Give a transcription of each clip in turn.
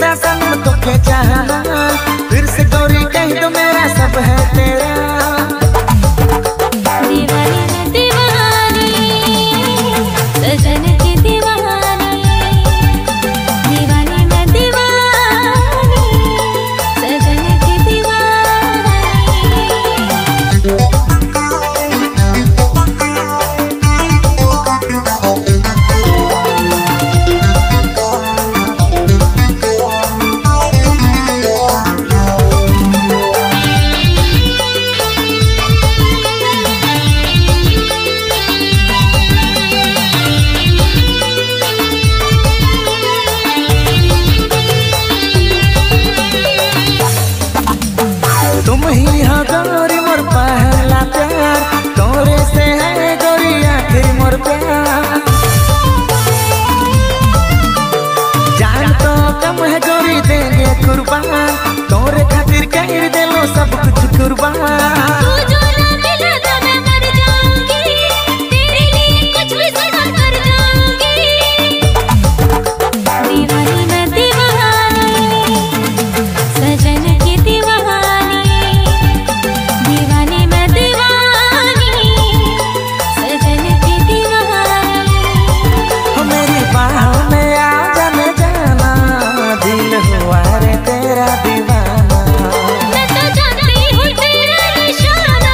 राधा संग तुखे चाहा, फिर से गौरी कह दो मेरा सब है तेरा। तेरा दीवाना मैं तो जानती हूँ तेरा निशाना।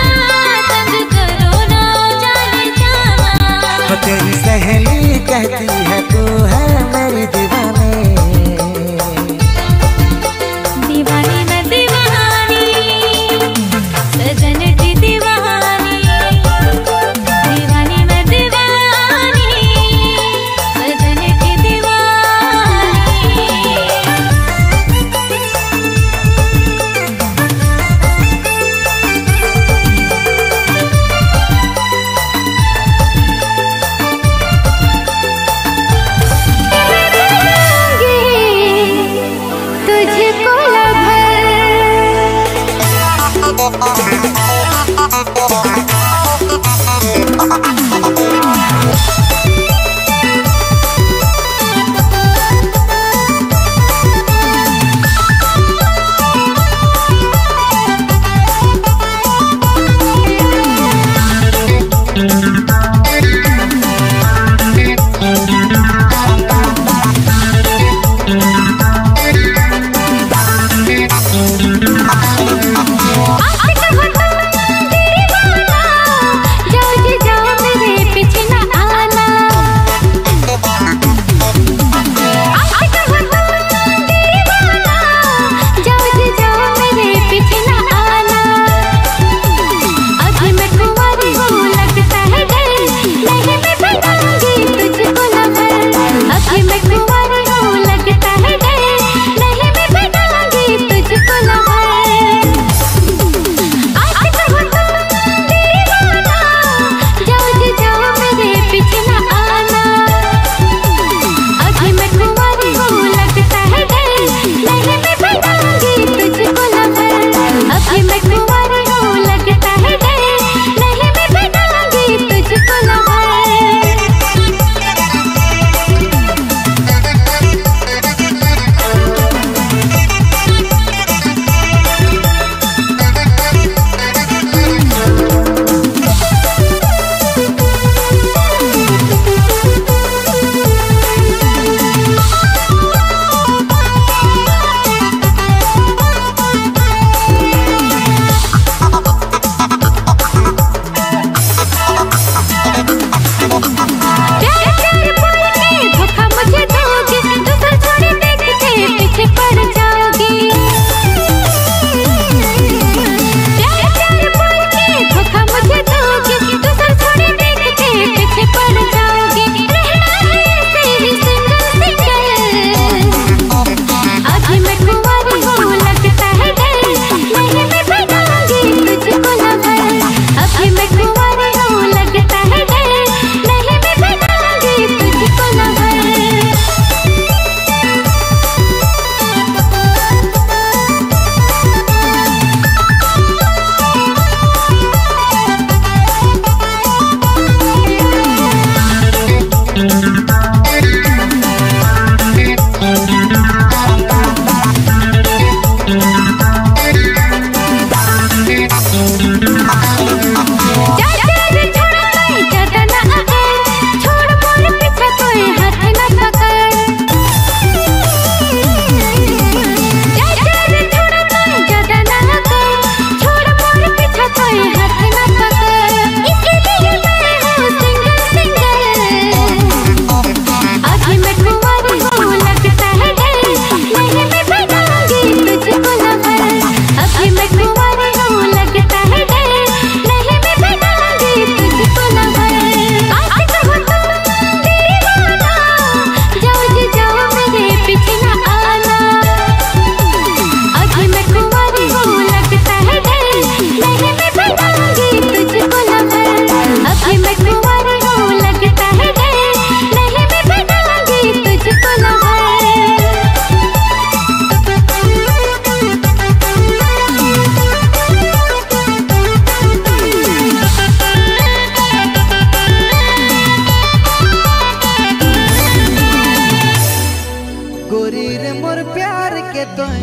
गोरी रे मोर प्यार के तोय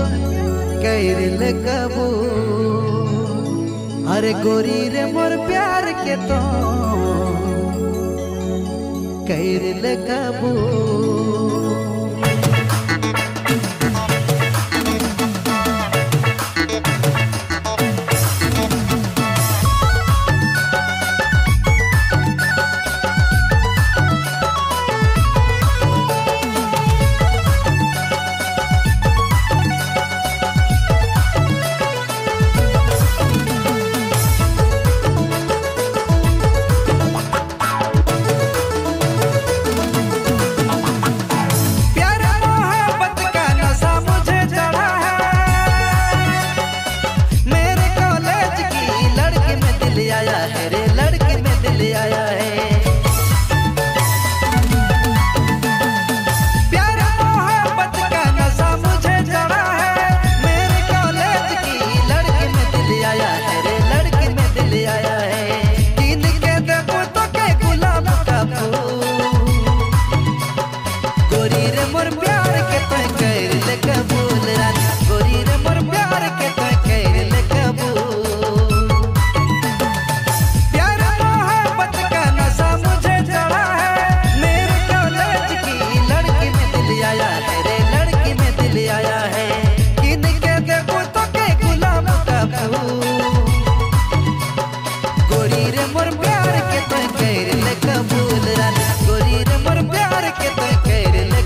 कैर ले कबूल। अरे गोरी रे मोर प्यार के तोय कैर ले कबूल। गोरी रे मोर प्यार के तोय कैर ले कबूल।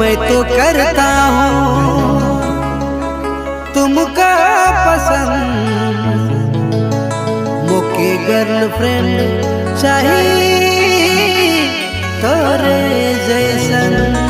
मैं तो करता हूँ तुमका पसंद, मुके गर्लफ्रेंड चाहिए तोरे जैसन।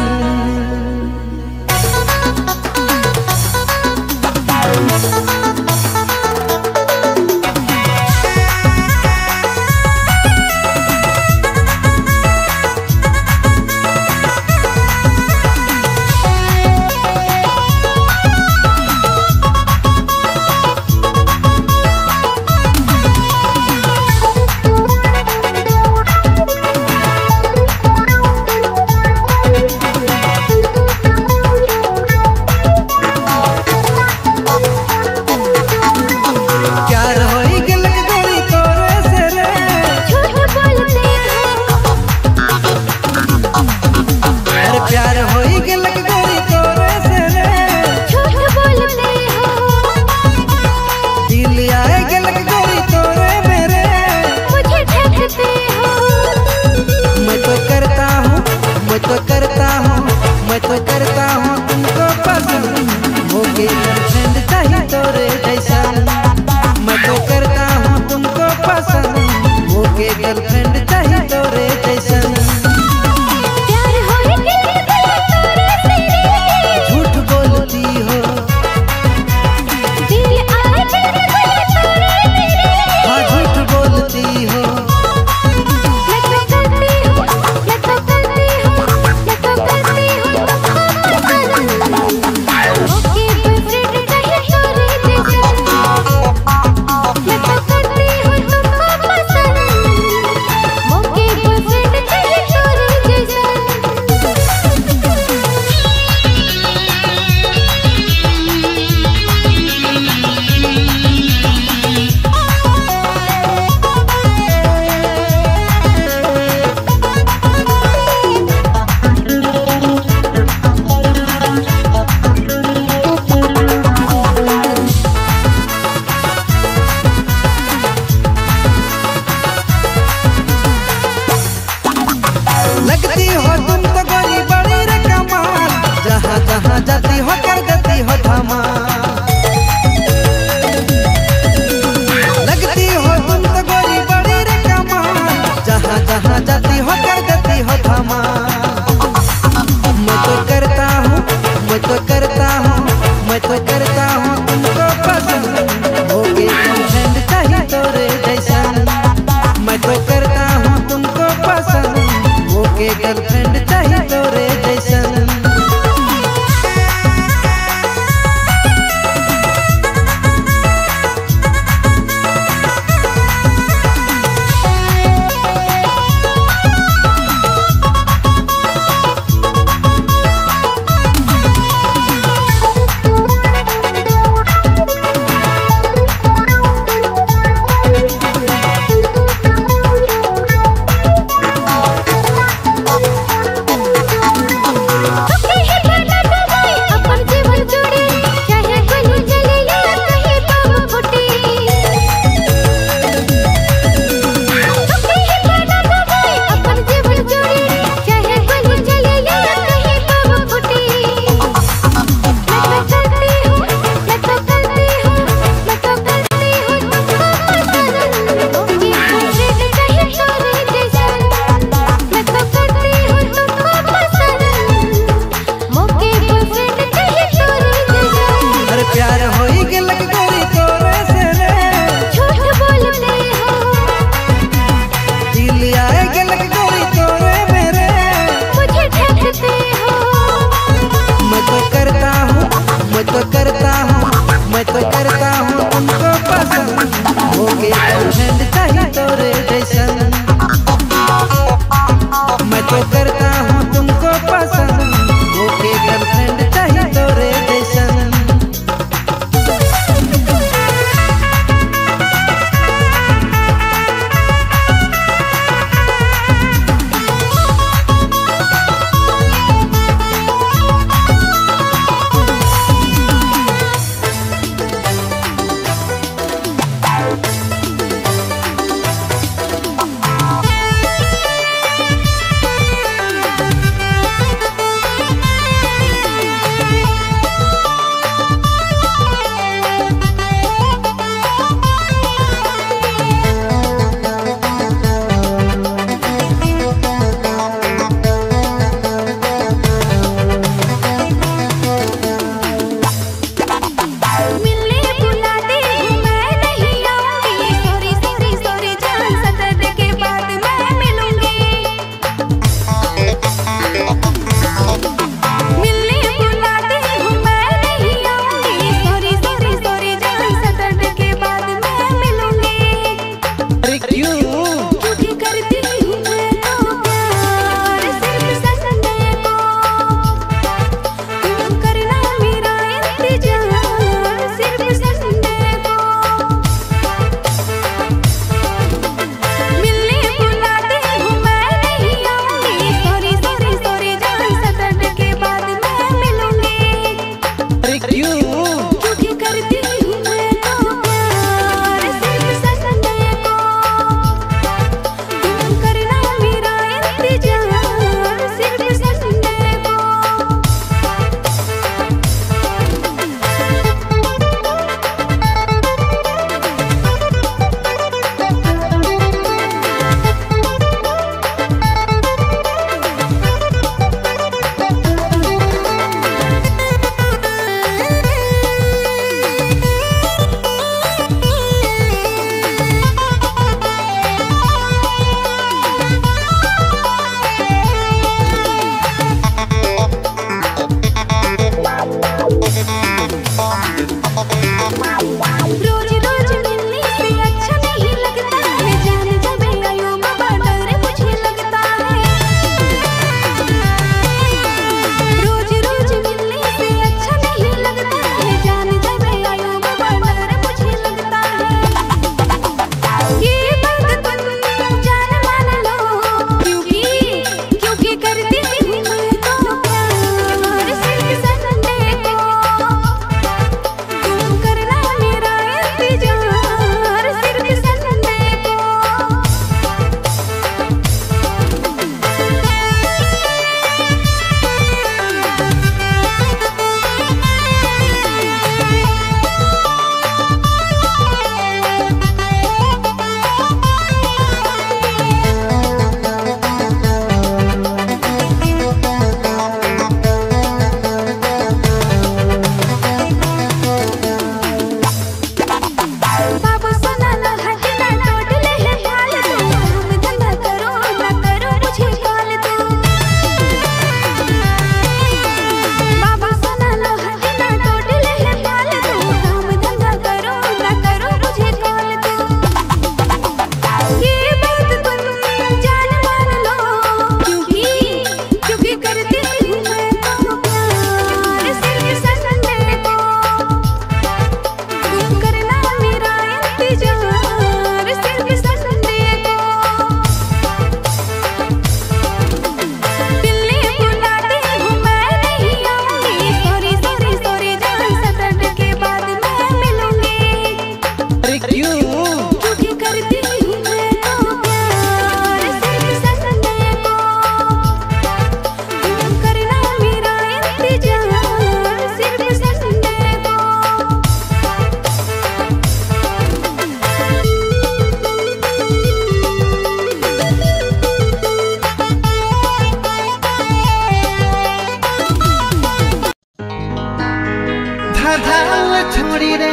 छोड़ी रे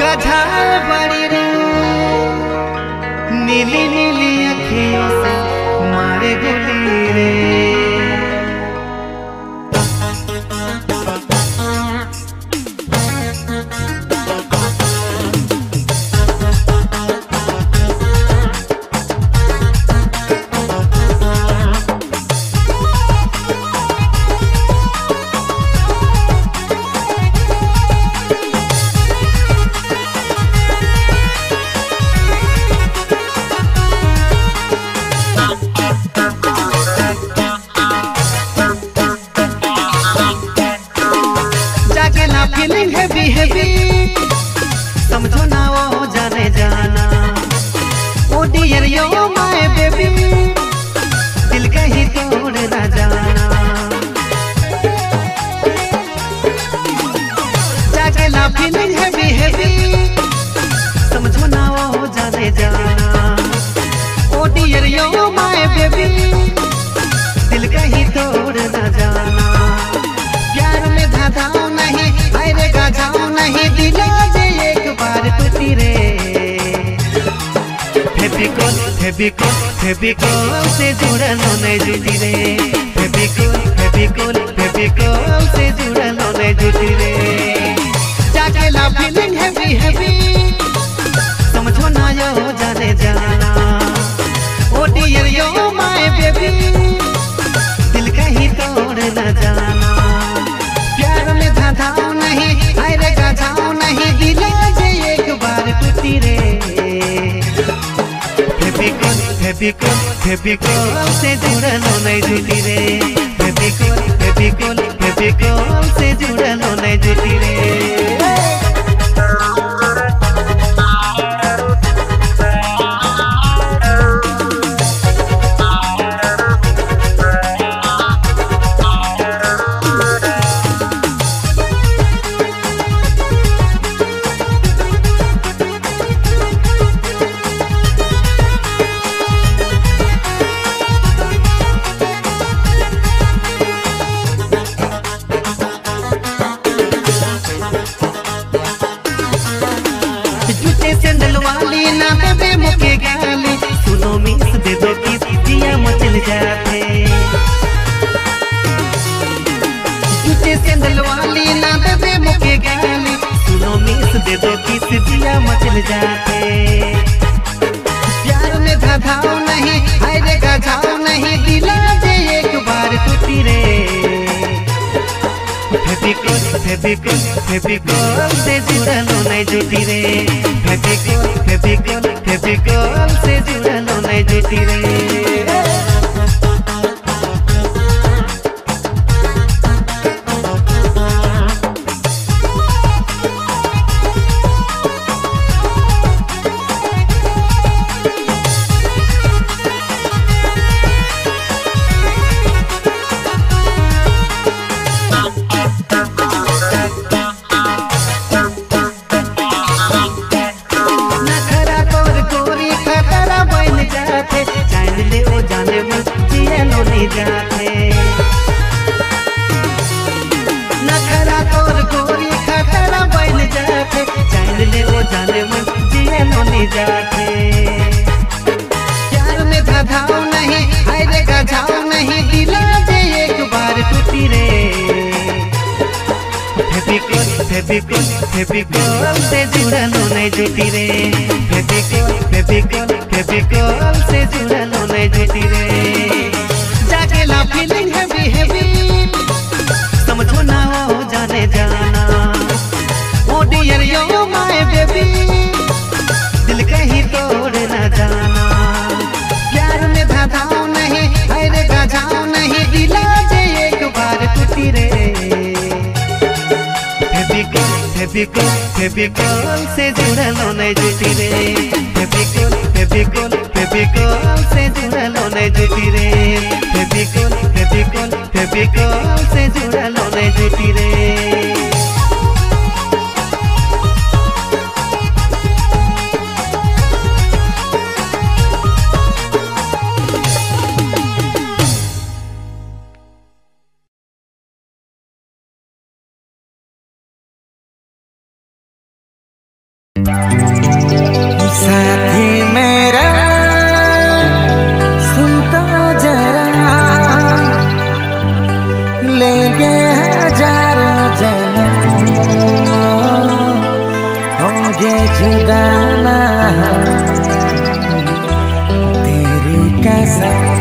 गझल बड़ी रे नीली नीली अखियों से मारे गोली रे। फीलिंग हैवी हैवी समझो ना वो जाने जाना ओ डियर यो माय बेबी दिल कहीं तोड़ ना जाना। जाके ना फीलिंग हैवी हैवी समझो ना वो जाने जाना ओ डियर यो माय बेबी दिल कहीं तोड़ ना जाना। प्यार में धांधाओ नहीं जाऊं नहीं दिला दे एक बार तू तेरे फेबिकोल फेबिकोल फेबिकोल से जुड़ा लो नहीं जुटी रे फेबिकोल फेबिकोल फेबिकोल से जुड़ा लो नहीं जुटी रे। जाके ला फीलिंग हैवी हैवी समझो ना यो जाने जाना ओ डियर यो माय बेबी दिल कहीं तोड़ ना जाना। प्यार में धांधाओ नहीं जाओ नहीं दिला जे एक बार टूटी रे फेबिकोल फेबिकोल फेबिकोल से जुड़ा लो नहीं जुटी रे फेबिकोल फेबिकोल फेबिकोल से जुड़ा लो नहीं जुटी रे। दे दो किस दिया मचल जाते प्यार में धांधाओ नहीं हाय रे गझाओ नहीं दिला दे एक बार टूटी रे फेबिकोल फेबिकोल फेबिकोल से जुड़ा लो नहीं जुटी रे फेबिकोल फेबिकोल फेबिकोल से जुड़ा लो नहीं जुटी रे। प्यार में धांधाओ नहीं हाय रे गझाओ नहीं दिला दे एक बार टूटी रे फेबिकोल फेबिकोल फेबिकोल से जुड़ा लो नहीं जुटी रे फेबिकोल फेबिकोल फेबिकोल से जुड़ा लो नहीं जुटी रे। जाके ना फीलिंग हैवी हैवी समझो ना हो जाने जाना ओ डियर यो माय बेबी कहीं तोड़ ना जाना। प्यार में धांधाओ नहीं हाय रे गझाओ नहीं दिला दे एक बार टूटी रे फेबिकोल फेबिकोल फेबिकोल से जुड़ा लो नहीं जुटी रे फेबिकोल फेबिकोल फेबिकोल से जुड़ा लो नहीं जुटी रे फेबिकोल फेबिकोल फेबिकोल से जुड़ा लो नहीं जुटी रे। जुदाना तेरी कसम।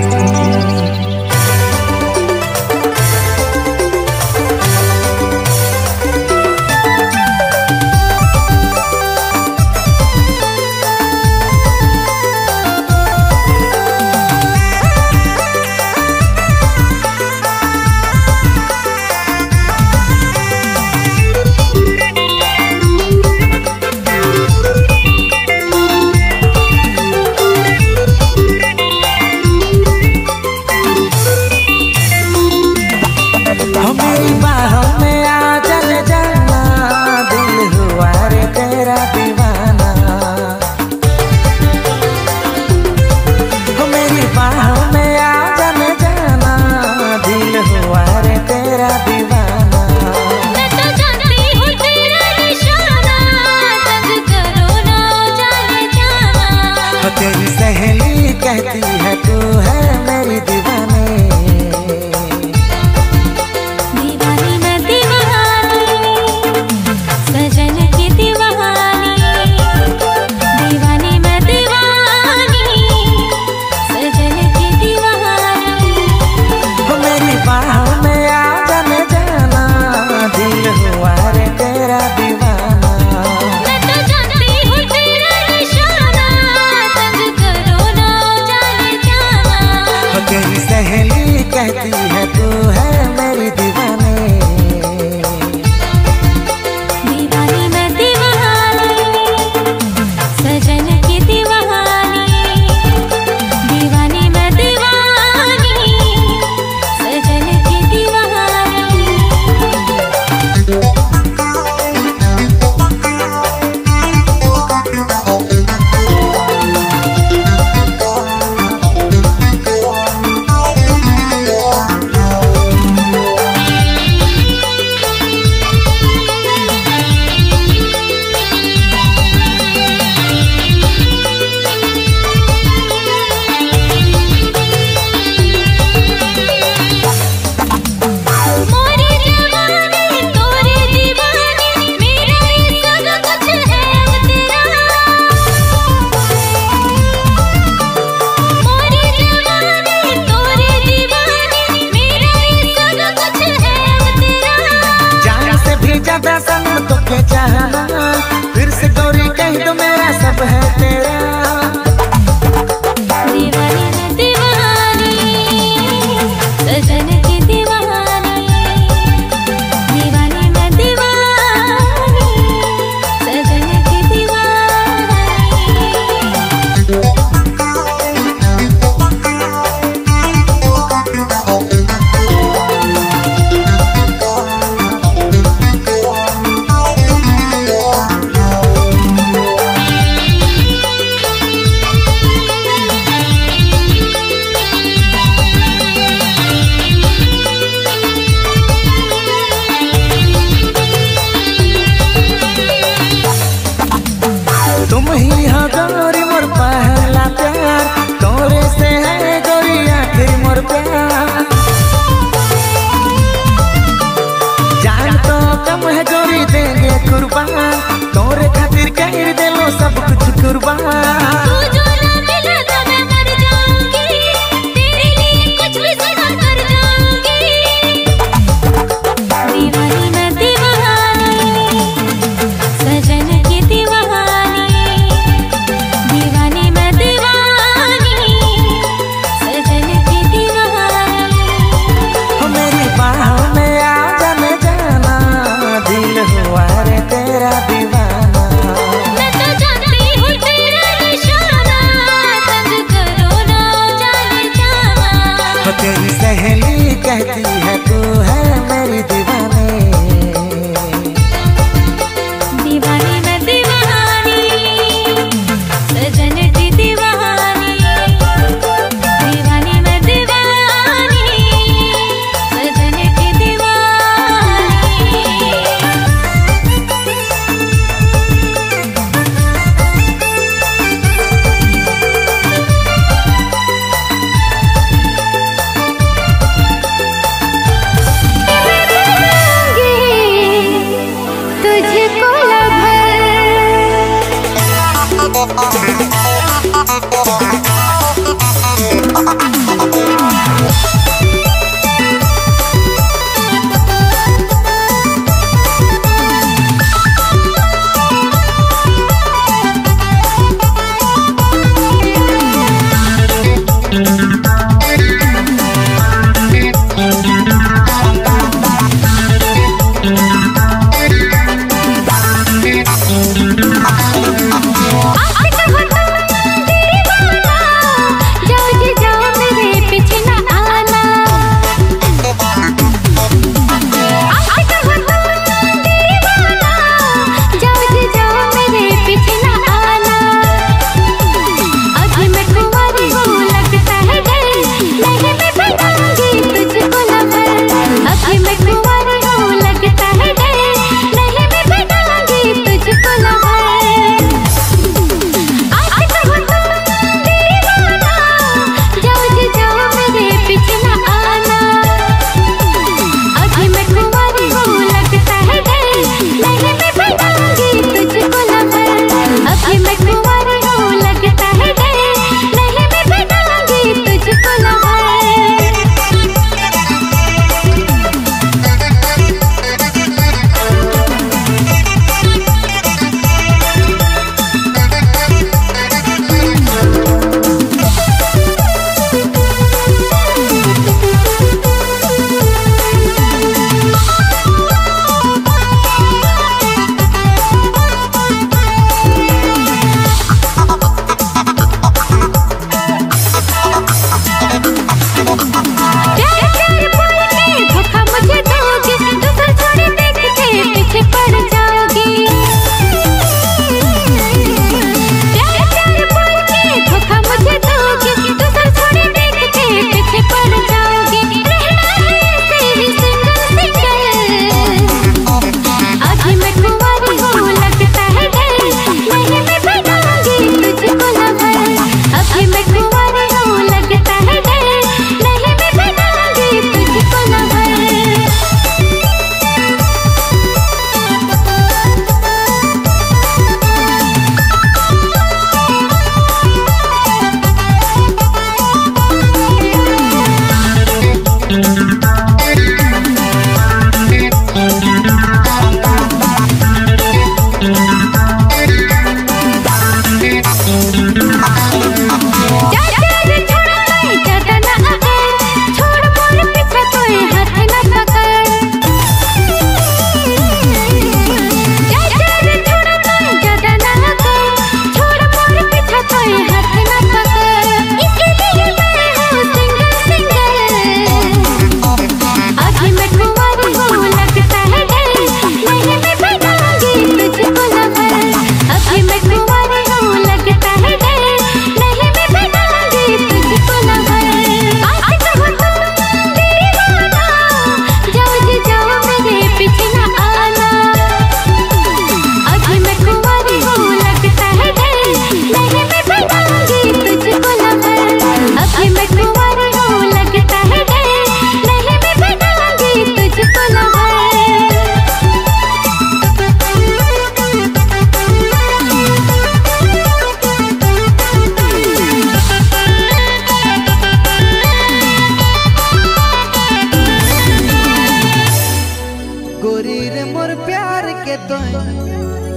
तेरी सहेली कहती है तू है मेरी दीवानी मैं दीवानी सजन की दीवानी मैं दीवानी सजन की दीवानी। मेरी बाहों में आ जाना दिल हुआ रे तेरा दीवाना। तेरी सहेली कहती है तू है मेरी दीवानी मैं दीवानी सजन की दीवानी मैं दीवानी सजन की दीवानी। फिर से गौरी कह दो मेरा सब है तेरा। दीवानी मैं दीवानी सजन की दीवानी मैं दीवानी सजन की दीवानी। तोरे खातिर कह देलो सब कुछ कुर्बान। तू जो ना मिला तो मैं मर जाऊंगी तेरे लिए कुछ भी सदा कर जाऊंगी। दीवानी मैं दीवानी सजन की दीवानी मैं दीवानी सजन की दीवानी। मेरी बाहों में आ जाना दिल हुआ रे तेरा दीवाना। मैं तो जानती हूँ तेरा निशाना तंग करो ना जाने जाना। तेरी सहेली कहती है तू है मेरी दीवानी मैं दीवानी सजन की दीवानी मैं दीवानी सजन की दीवानी।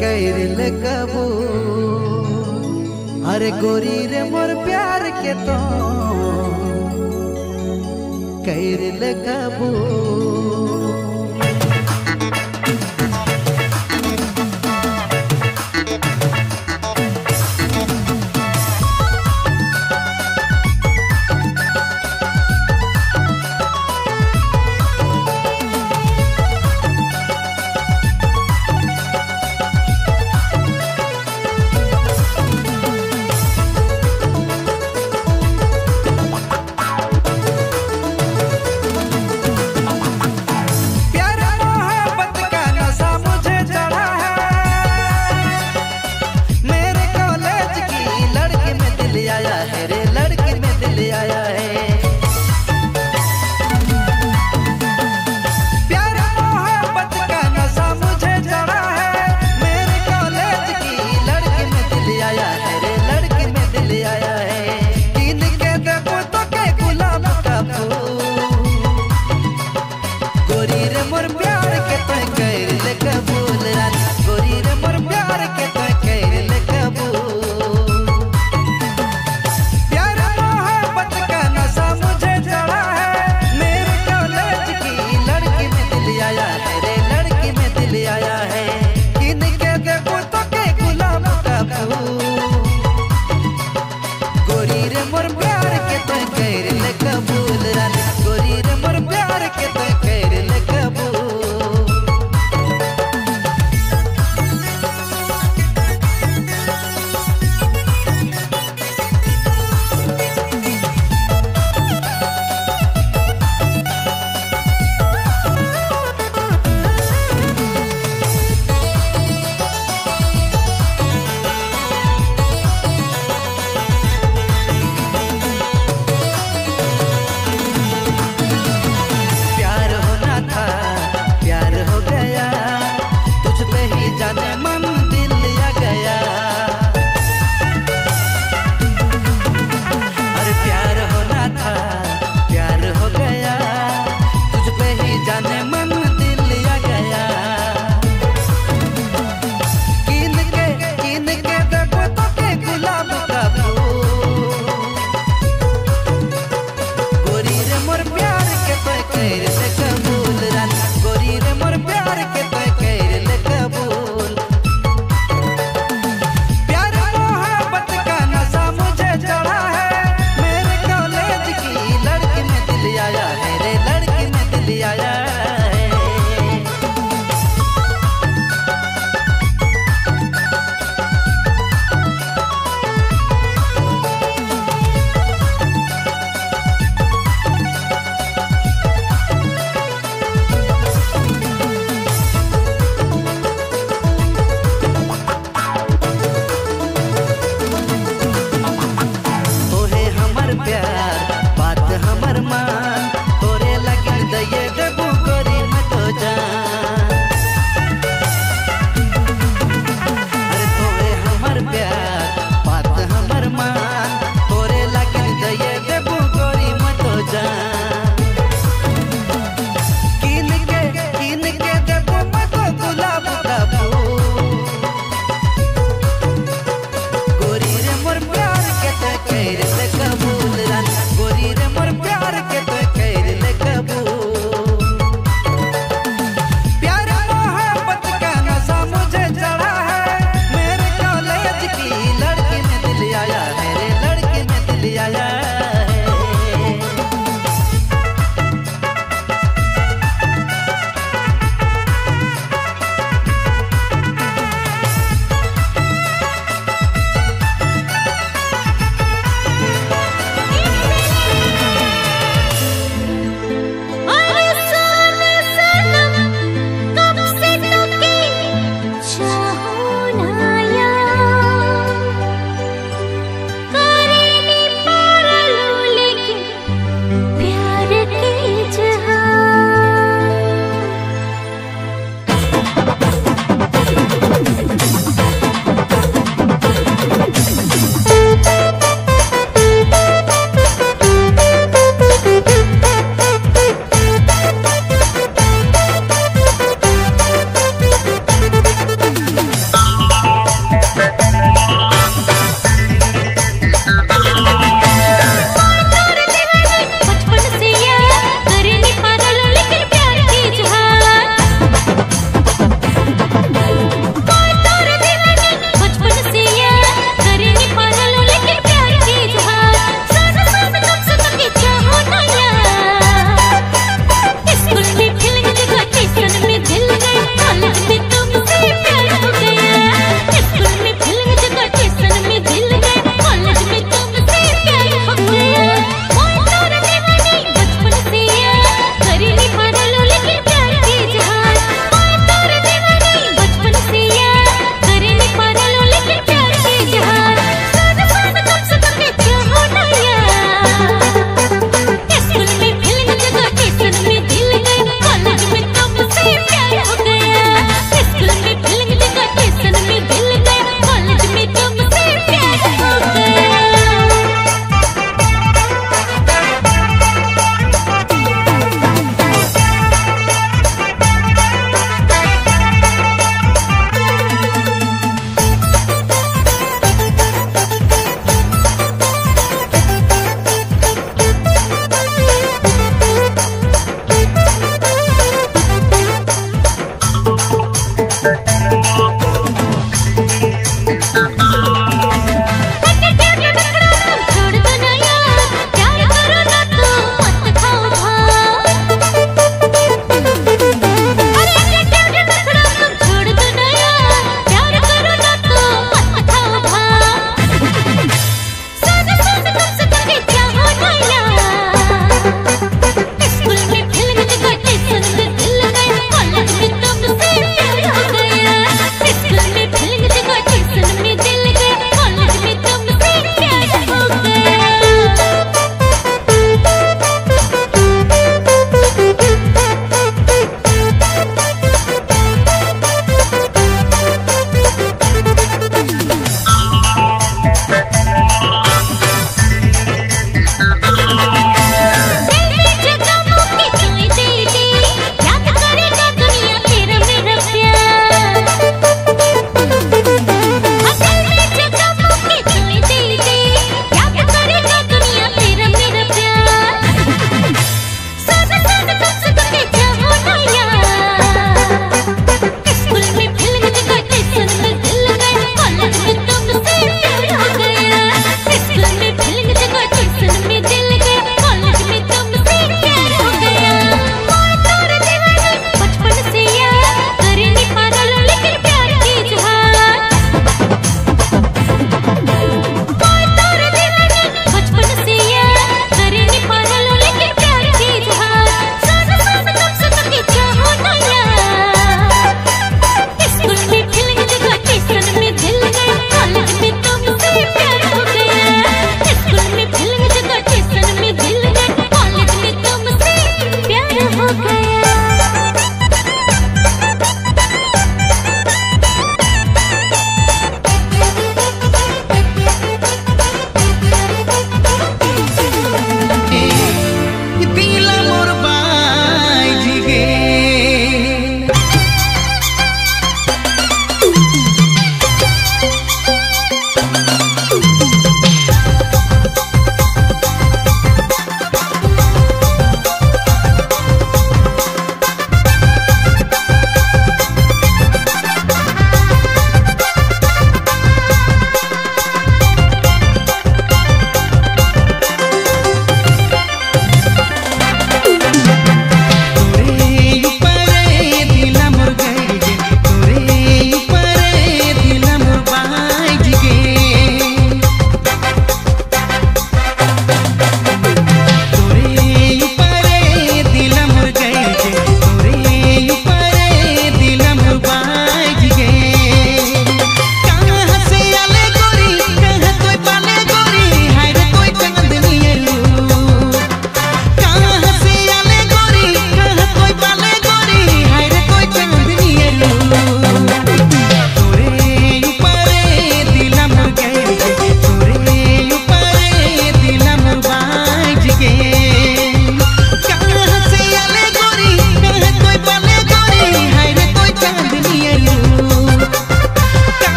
कैरिल कबू अरे गोरी रे मोर प्यार के तो कैरिल कबू।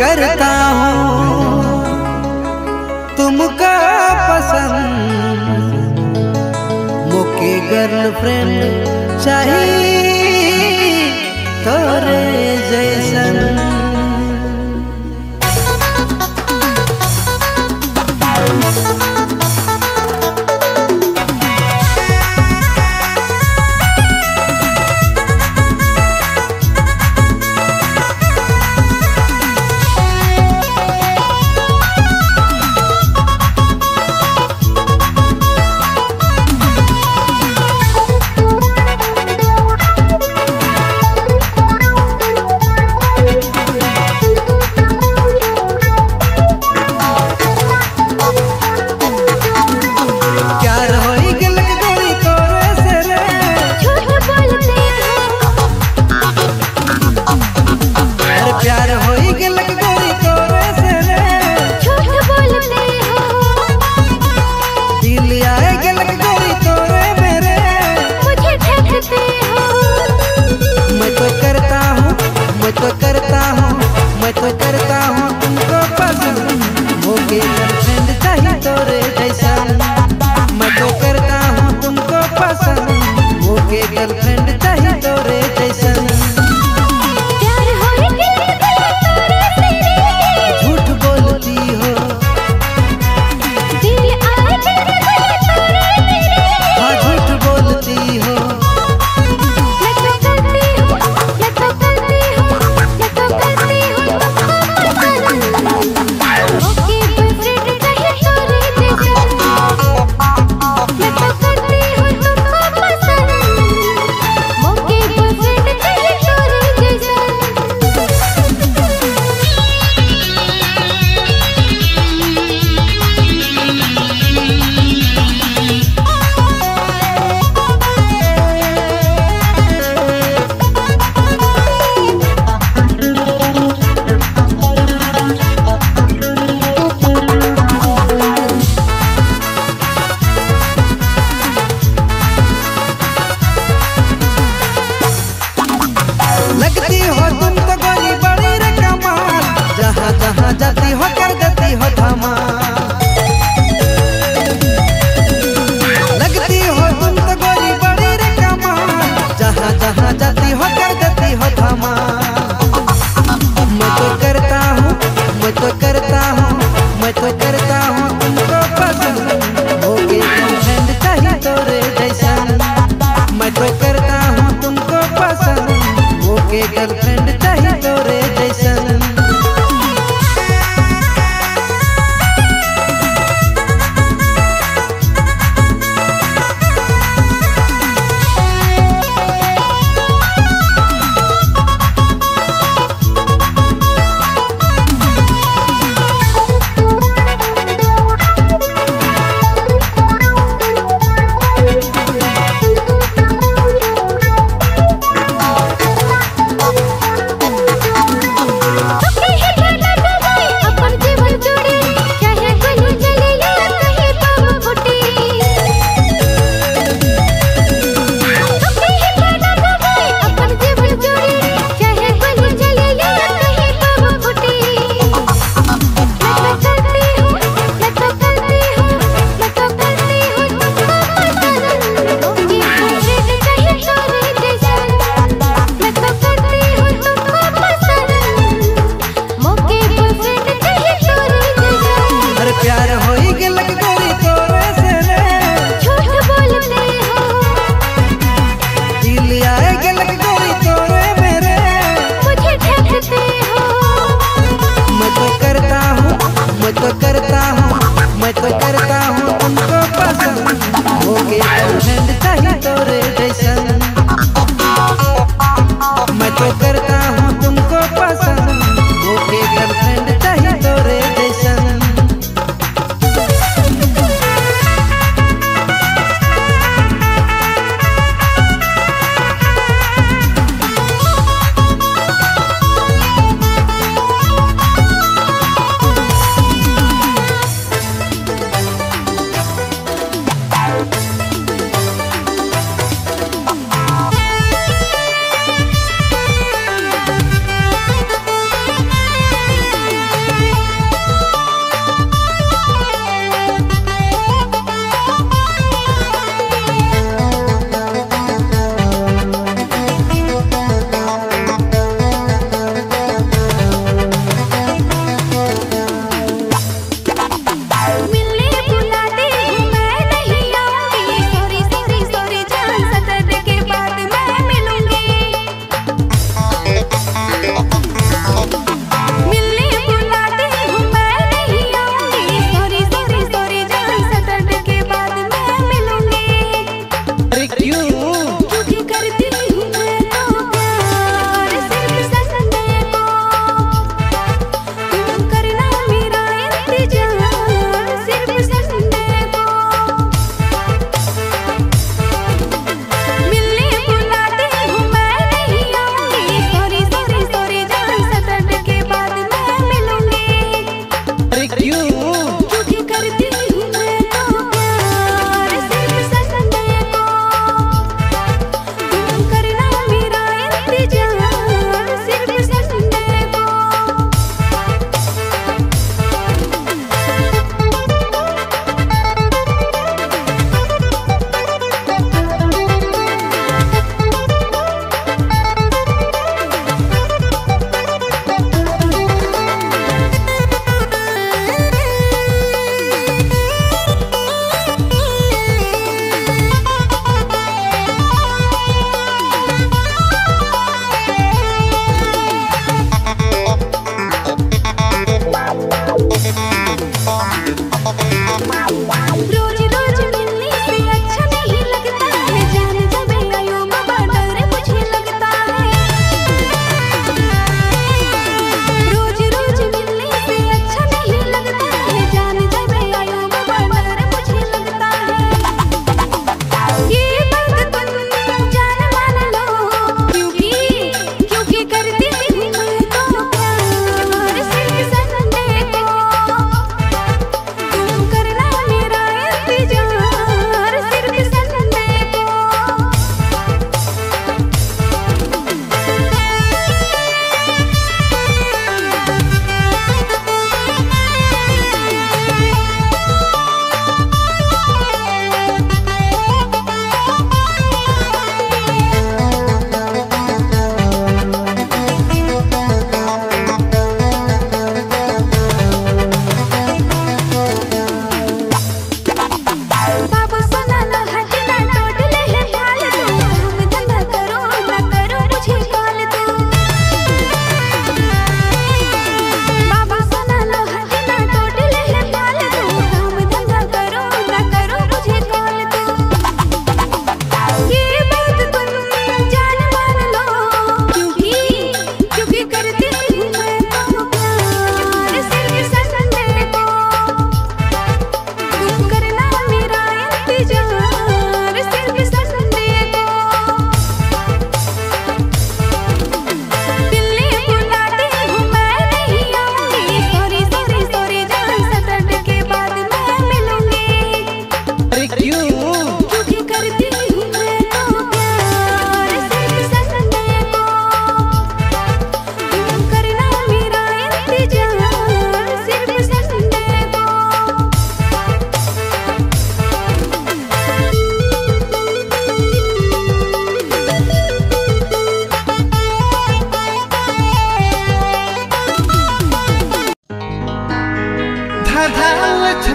करता हूँ तुमका पसंद, मुके गर्लफ्रेंड चाहिए तोरे जैसन।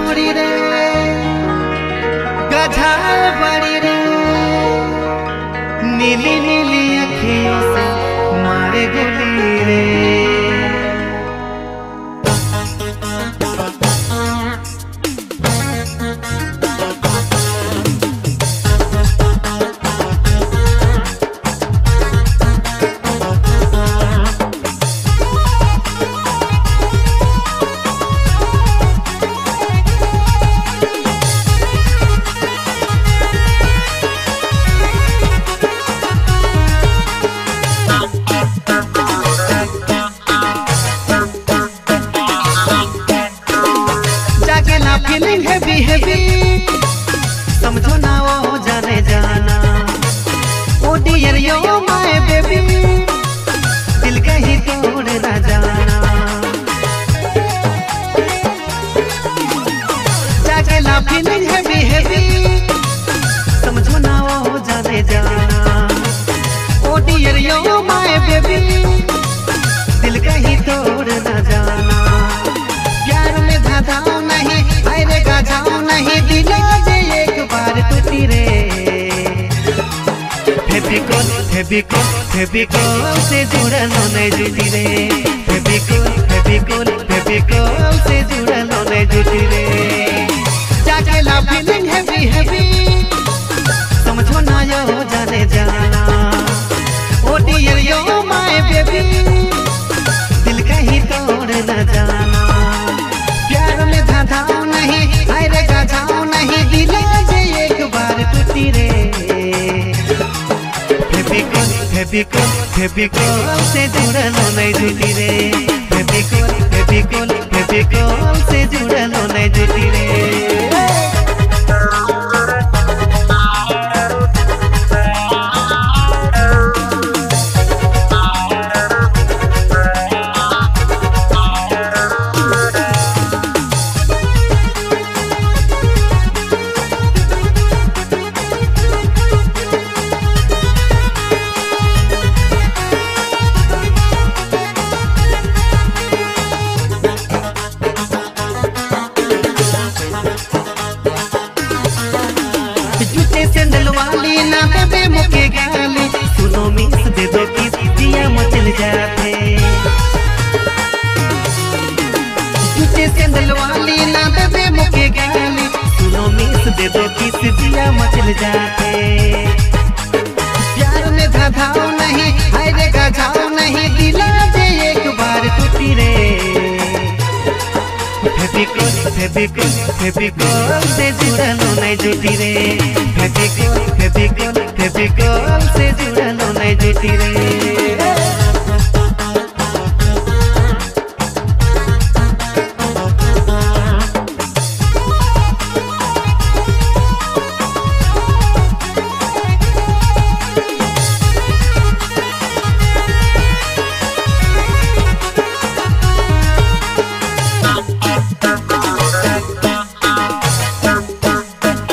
चूड़ी रे गझाल बड़ी रे नीली नीली अखियों से मारे गोली रे। फीलिंग हैवी हैवी समझो ना वो जाने जाना ओ डियर यो माय बेबी दिल कहीं तोड़ ना जाना। जाके ना फीलिंग हैवी हैवी समझो ना वो जाने जाना ओ डियर यो माय बेबी दिल कहीं तोड़ ना जाना। प्यार में धाधा नहीं जाओ नहीं दिला दे एक बार टूटी रे फेविकोल से जुड़ल नहीं जुटी रे फेविकोल से जुड़ल नहीं जुटी रे। जाके ना फीलिंग हैवी हैवी समझो ना यो जाने जाना ओ डियर यो माय बेबी दिल कहीं तोड़ ना जाना। प्यार में धाधा नहीं दिला जे एक बार टूटी रे फेविकोल से जुड़ल नहीं जुटी रे फेविकोल से जुड़ल नहीं जुटी रे। जाते प्यार में धाधाओ नहीं हायरे गझाओ नहीं दिला दे एक बार टूटी रे फेविकोल से जुड़ल नहीं जुटी रे फेविकोल से जुड़ल नहीं जुटी रे। प्यार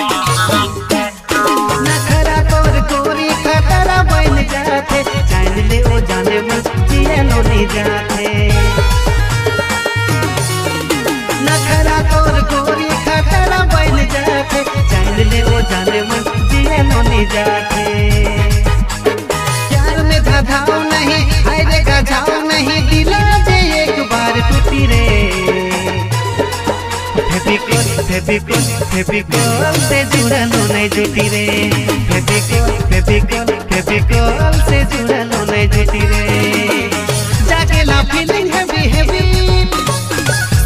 में धाधाओ नहीं हायरे गझाओ नहीं दिला दे एक बार टूटी रे फेविकोल से जुड़ल नहीं जुटी रे फेविकोल से जुड़ल नहीं जुटी रे। जाके ना फीलिंग हैवी हैवी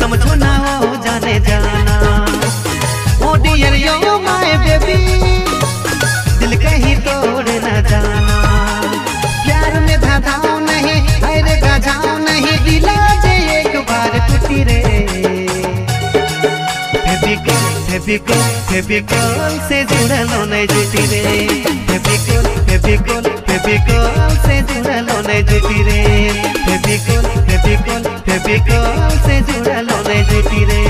समझो ना हो जाने जाना ओ डियर यो माय बेबी कहीं तोड़ ना जाना। प्यार में धाधाओ नहीं हायरे गझाओ नहीं दिला जे एक बार टूटी रे फेविकोल से जुड़ल नहीं जुटी रे फेविकोल से जुड़ल नहीं जुटी रे फेविकोल से जुड़ल नहीं जुटी रे।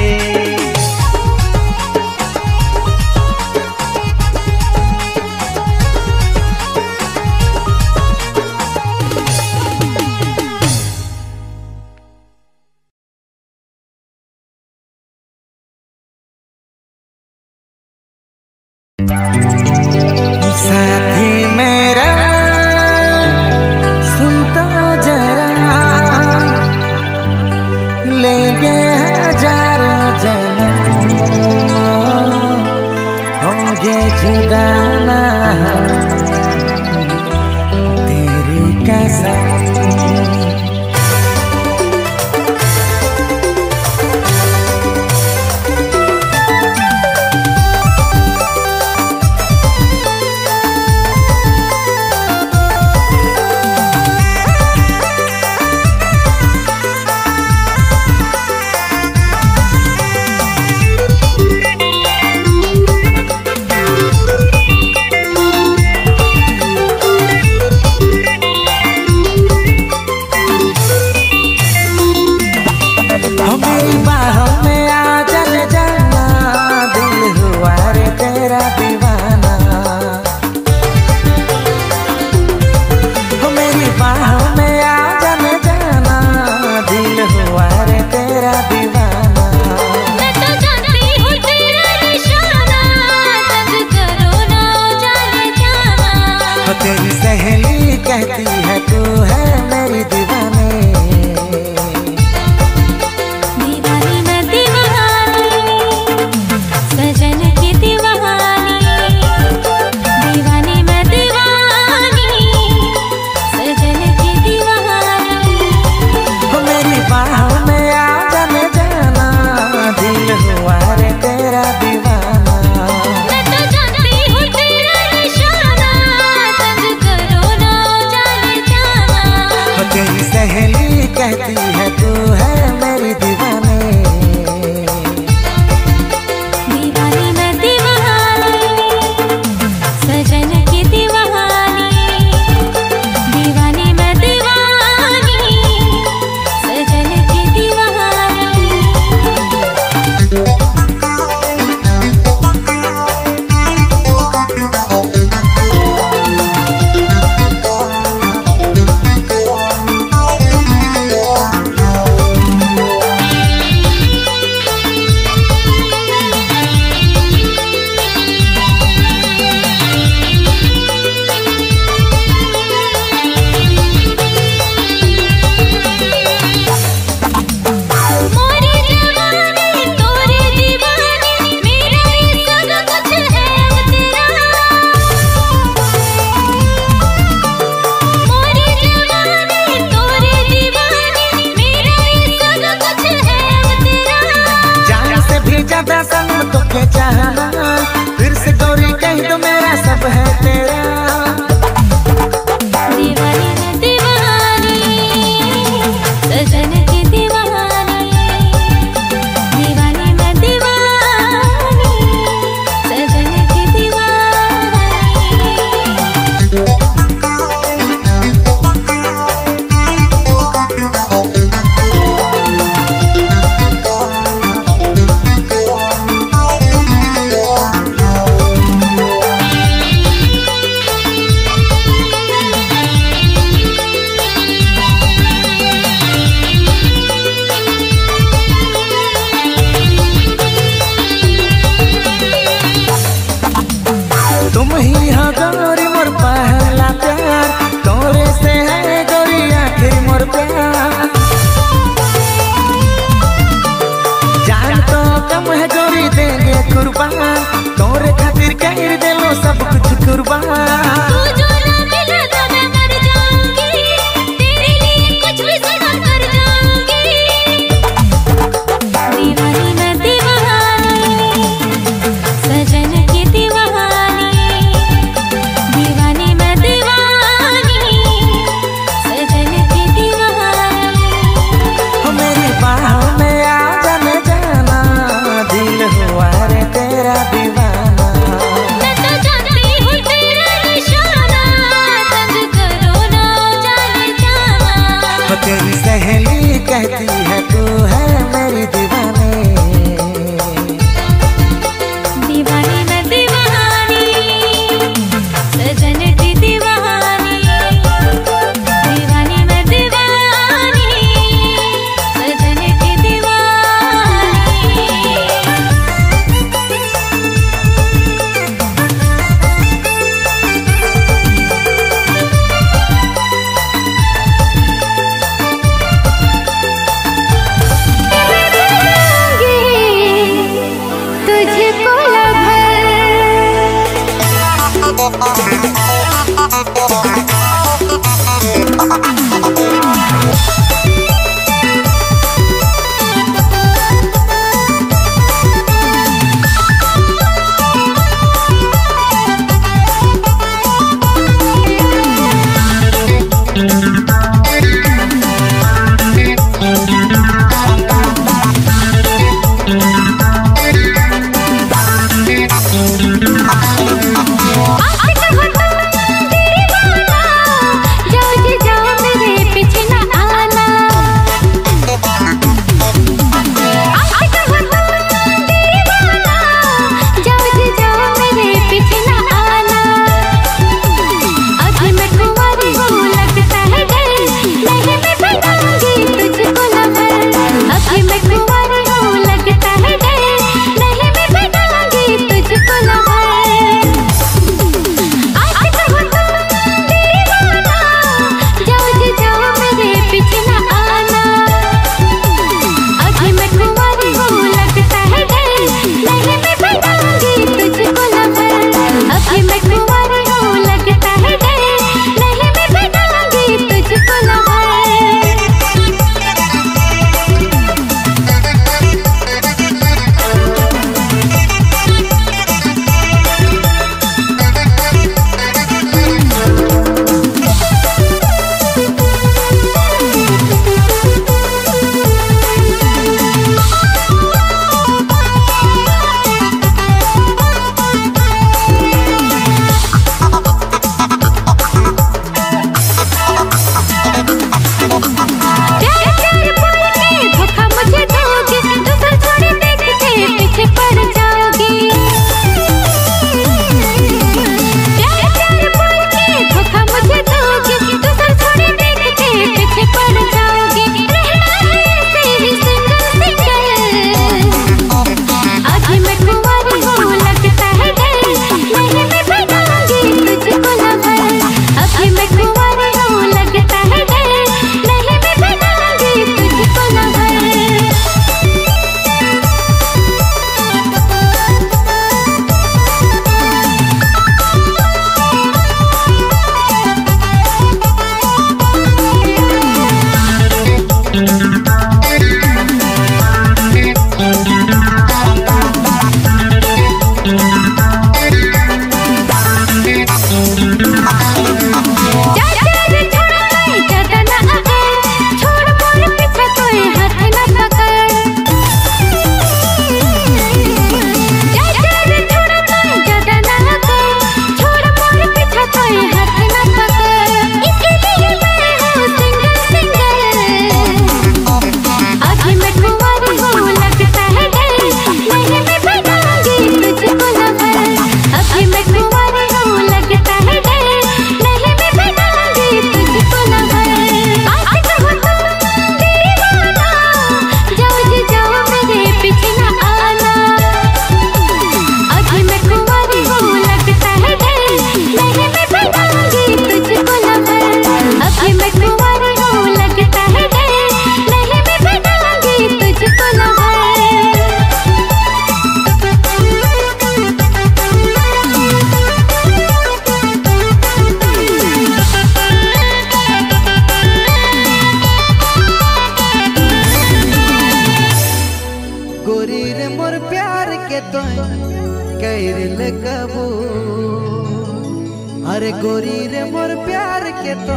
अरे गोरी रे मोर प्यार के तो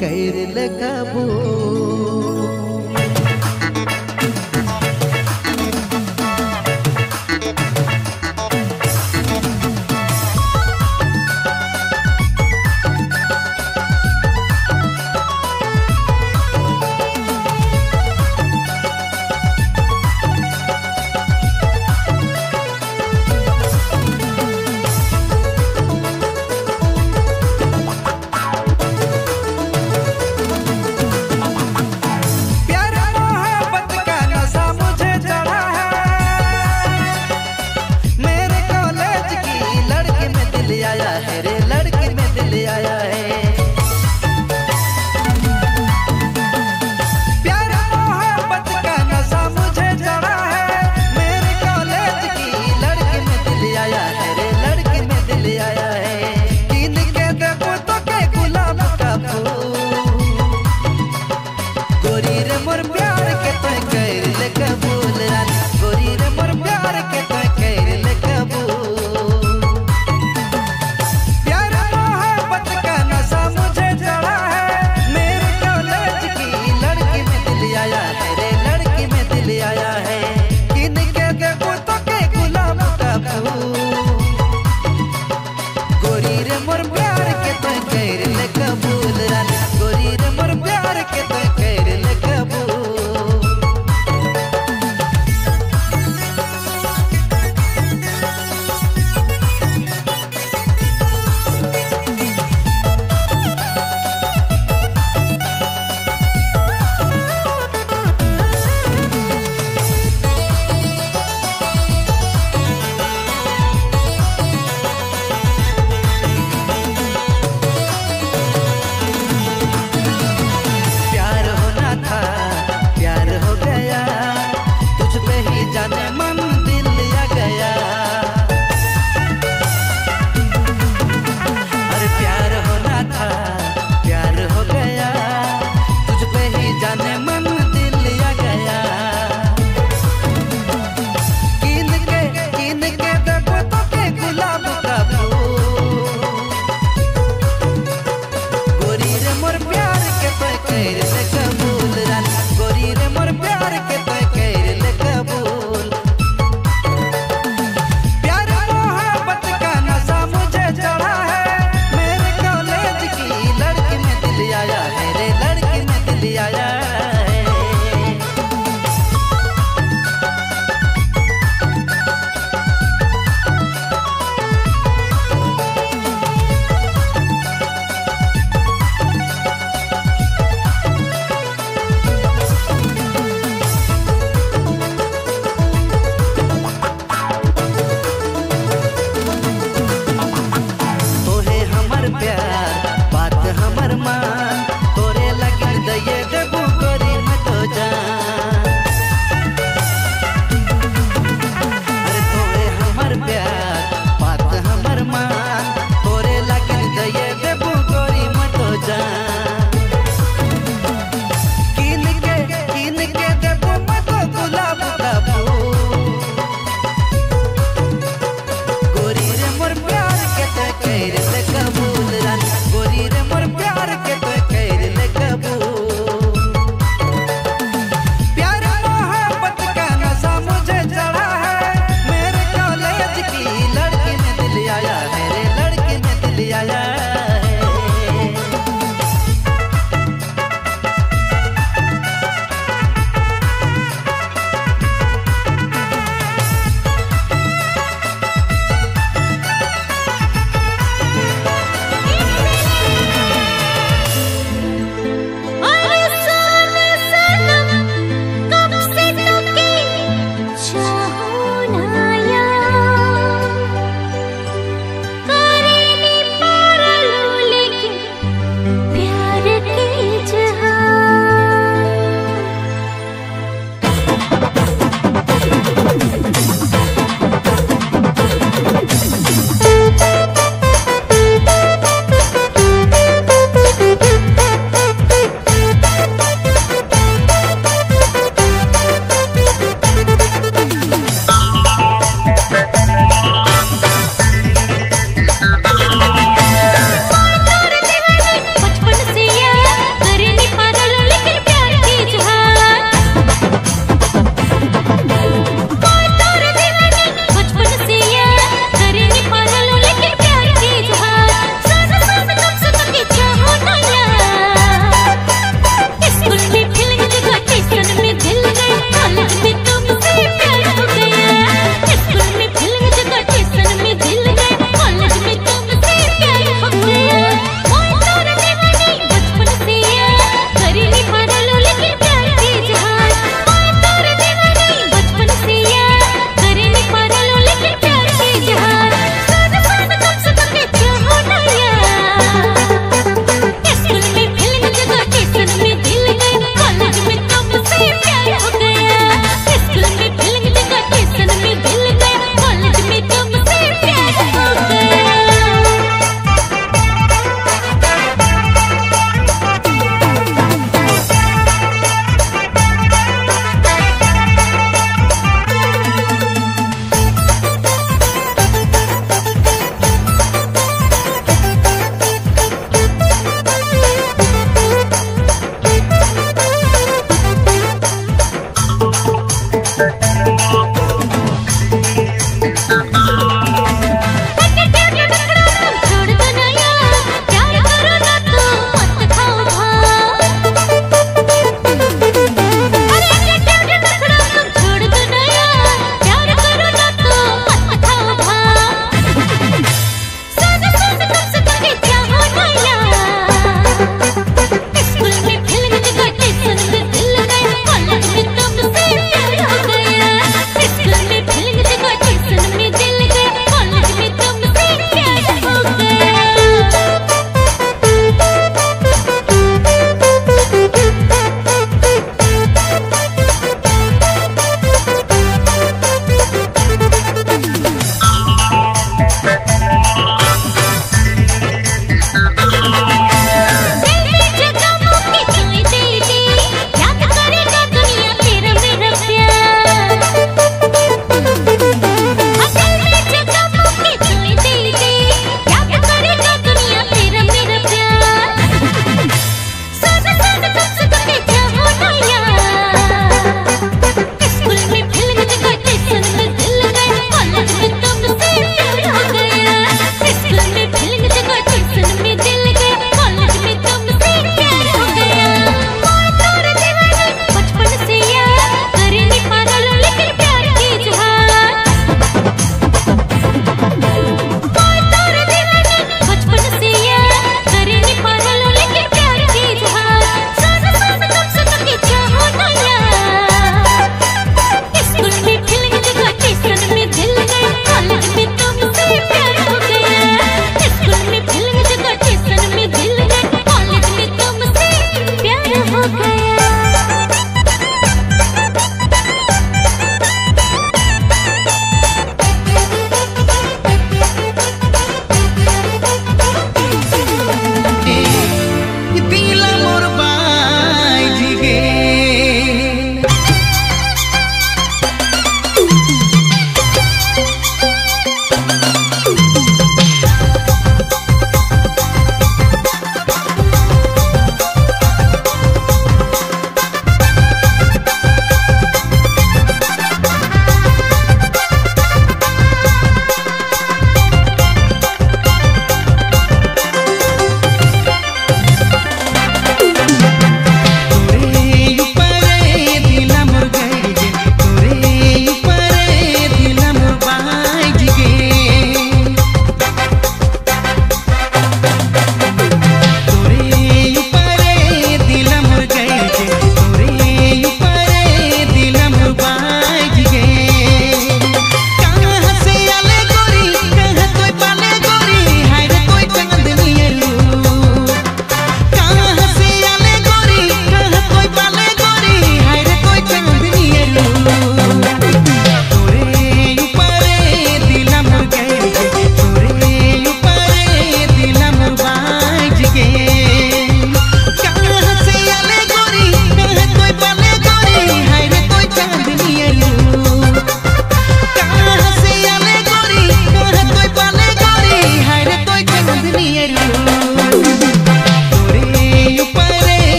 कैर लगबो।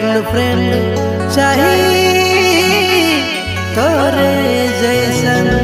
गर्लफ्रेंड चाहिए तोरे जैसन।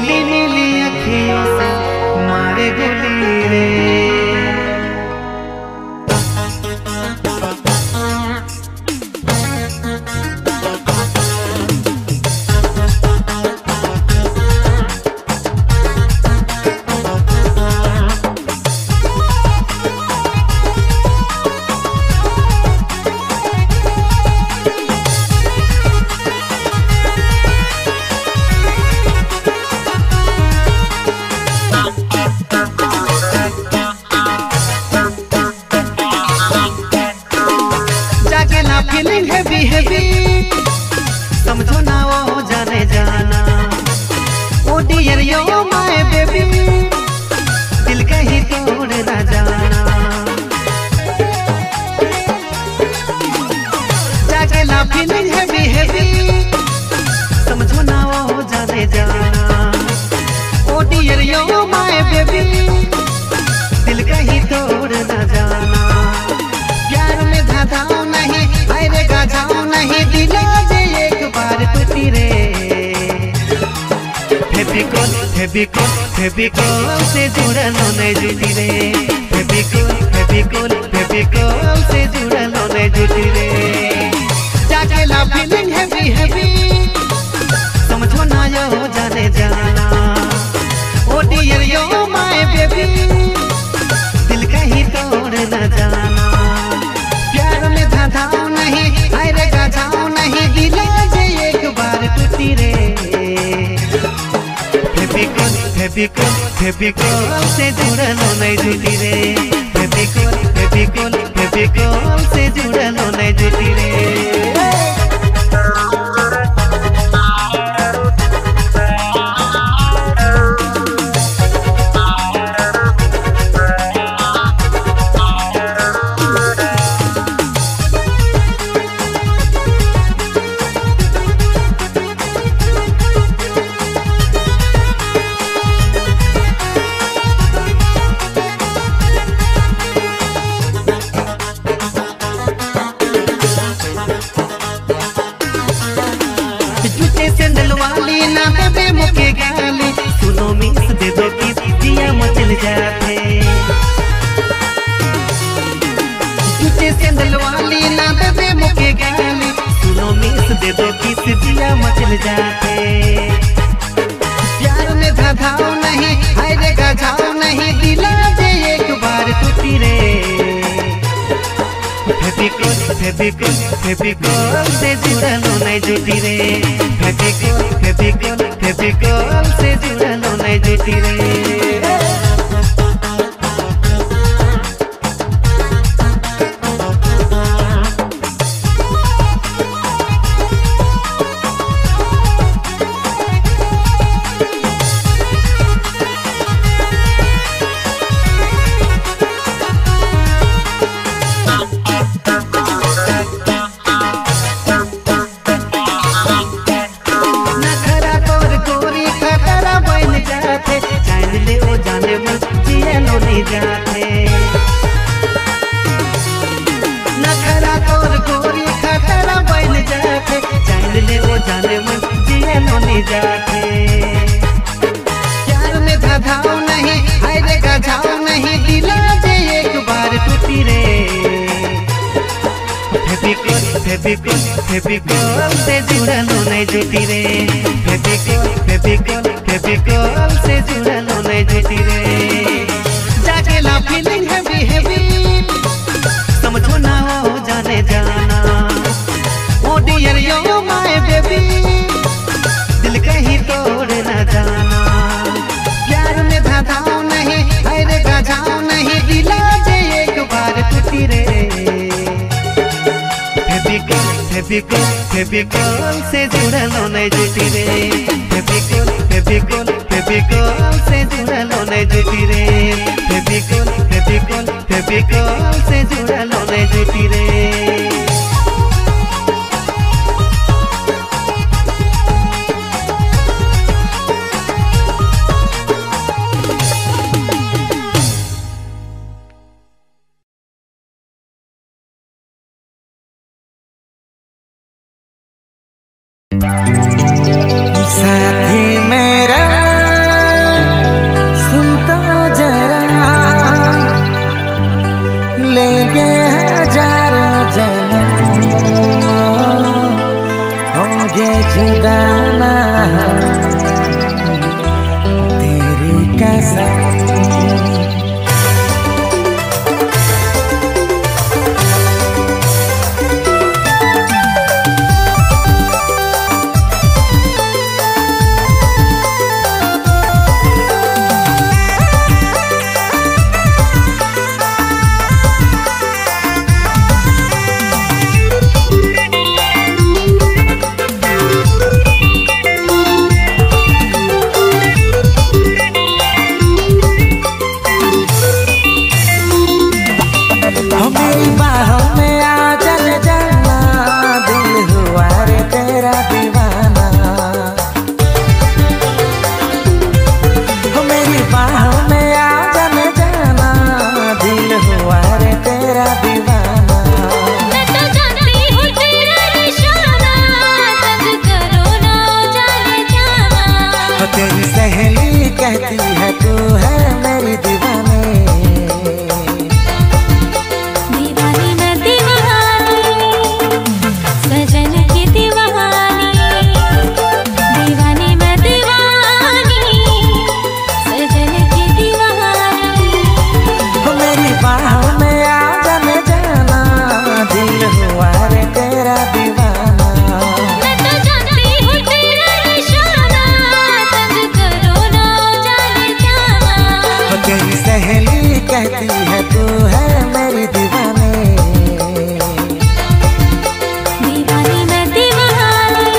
नीली नीली अखियों से मारे गोली रे। फीलिंग हैवी हैवी समझो ना वो जाने जाना, ओ डियर यो माय बेबी दिल कहीं तोड़ ना जाना। जाके ना फीलिंग हैवी हैवी समझो ना वो जाने जाना, ओ डियर यो माय बेबी दिल कहीं तोड़ ना जाना। प्यार में धाधाओ नहीं जाओ नहीं दिला दे एक बार टूटी रे। फेविकोल फेविकोल फेविकोल से जुड़ल नहीं जुटी रे। फेविकोल फेविकोल फेविकोल से जुड़ल नहीं जुटी रे। जाके ला फीलिंग हैवी हैवी समझो ना यो जाने जाना, ओ डियर यो माय बेबी दिल कहीं तोड़ ना जाना। प्यार में धांधाओ नहीं जाओ नहीं दिला जे एक बार टूटी रे। फेविकोल फेविकोल फेविकोल से जुड़ल नहीं जुटी रे। फेविकोल फेविकोल फेविकोल से जुड़ल नहीं जुटी रे। सुनो मिस दे दो किस दिया मचल जाते। जुटे सैंडल वाली ना दे मुके गाली, सुनो मिस दे दो किस दिया मचल जाते। प्यार में धाधाओ नहीं हाय रे गझाओ नहीं दिला दे एक बार टूटी रे। फेविकोल फेविकोल फेविकोल से जुड़ल नहीं जुटी रे। फेविकोल फेविकोल फेविकोल से जुड़ल नहीं जुटी रे। प्यार में धाधाओ नहीं हाय रे गझाओ नहीं दिला दे एक बार टूटी रे। फेविकोल फेविकोल फेविकोल से जुड़ल नहीं जुटी रे। फेविकोल फेविकोल फेविकोल से जुड़ल नहीं जुटी रे। जाके ला फीलिंग हैवी हैवी समझो ना हो जाने जाना, ओ डियर यो माय बेबी कहीं तोड़ ना जाना। प्यार में धाधाओ नहीं हाय रे गझाओ नहीं दिला दे एक बार टूटी रे। फेविकोल फेविकोल फेविकोल से जुड़ल नहीं जुटी रे। फेविकोल फेविकोल फेविकोल से जुड़ल नहीं जुटी रे। फेविकोल फेविकोल फेविकोल से जुड़ल नहीं जुटी रे। साथी मेरा कहती है तू है मेरी दीवानी न दीवानी, सजन की दीवानी, दीवानी न दीवानी, सजन की दीवानी। हो मेरी बाहों में आजा न जाना, दिल हुआ रे तेरा दीवाना। सहेली कहती है तू है मेरी दीवानी, दीवानी न दीवानी,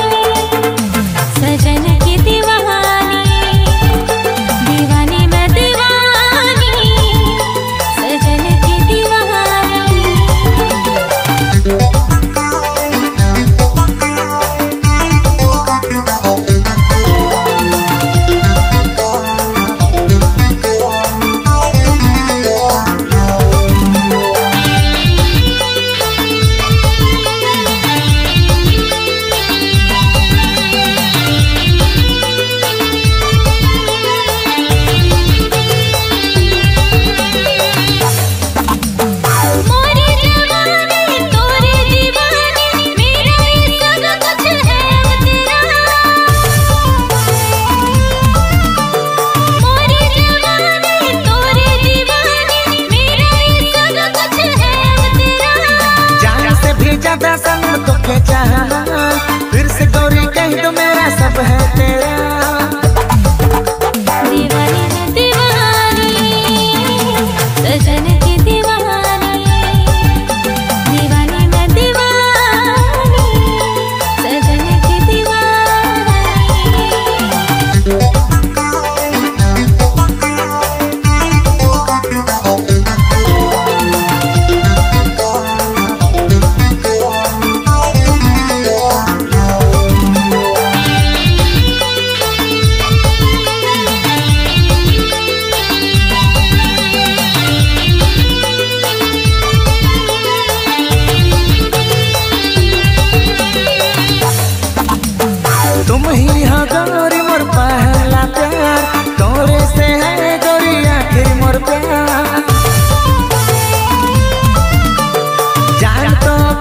सजन की दीवानी, दीवानी न दीवानी, सजन की दीवानी। फिर से गौरी कह दो मेरा सब है तेरा। दीवानी न दीवानी, सजन की दीवानी, दीवानी न दीवानी, सजन की दीवानी।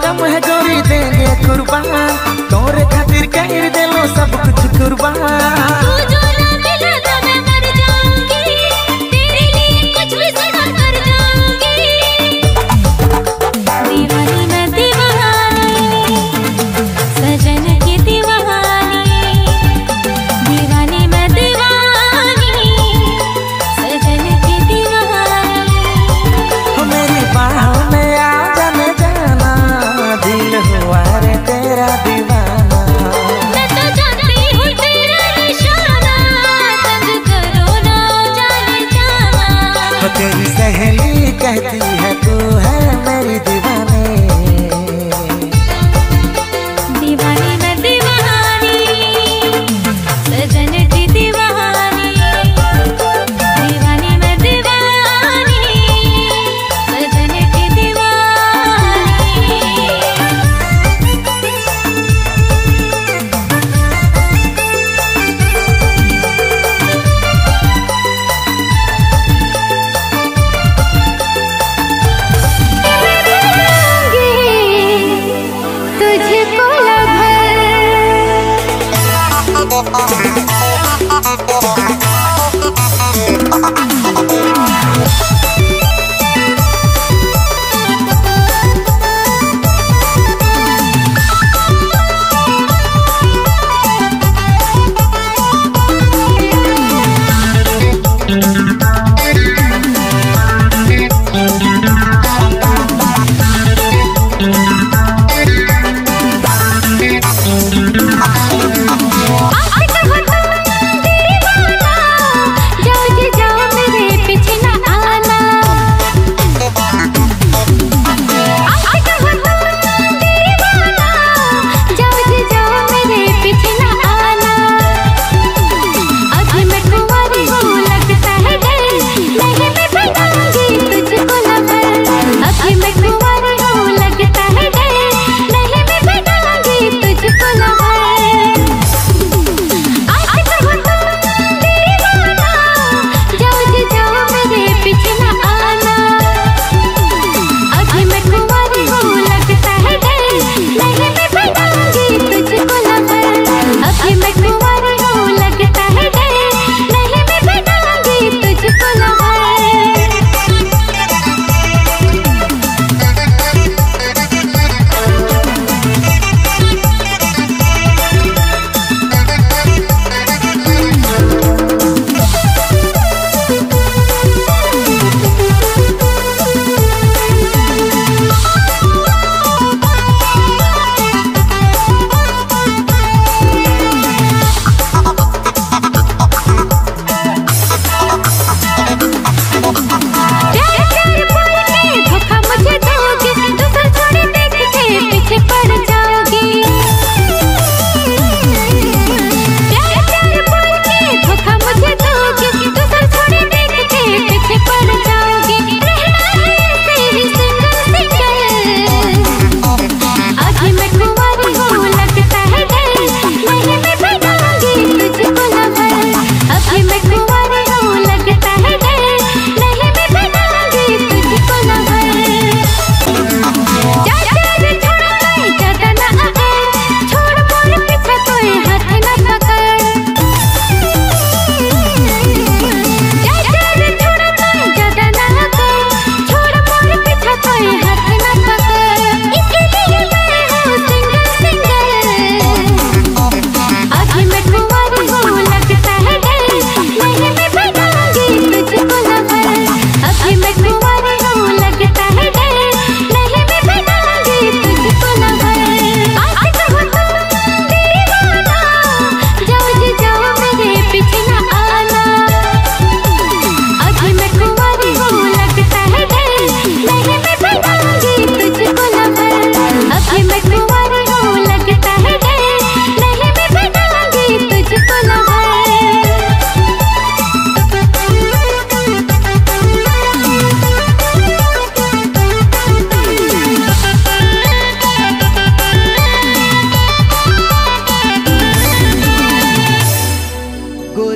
कम है गोरी देंगे कुर्बान, तोरे खातिर कह दे लो सब कुछ कुर्बान। तू जो ना मिला तो मैं मर जाऊंगी, तेरे लिए कुछ भी सदा कर जाऊंगी। दीवानी न दीवानी, सजन की दीवानी, दीवानी न दीवानी, सजन की दीवानी। मेरी बाहों में आजा न जाना, दिल हुआ रे तेरा दीवाना। मैं तो जानती हूँ तेरा निशाना।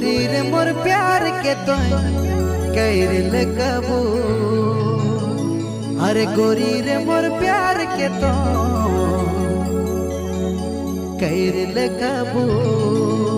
छोरी रे मोर प्यार के तो कैर ले कबूल। अरे गोरी रे मोर प्यार के तो कैर ले कबूल।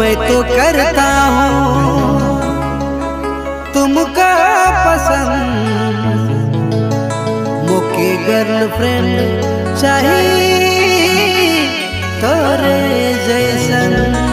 मैं तो करता हूँ तुमका पसंद, मुके गर्लफ्रेंड चाहिए तोरे जैसन।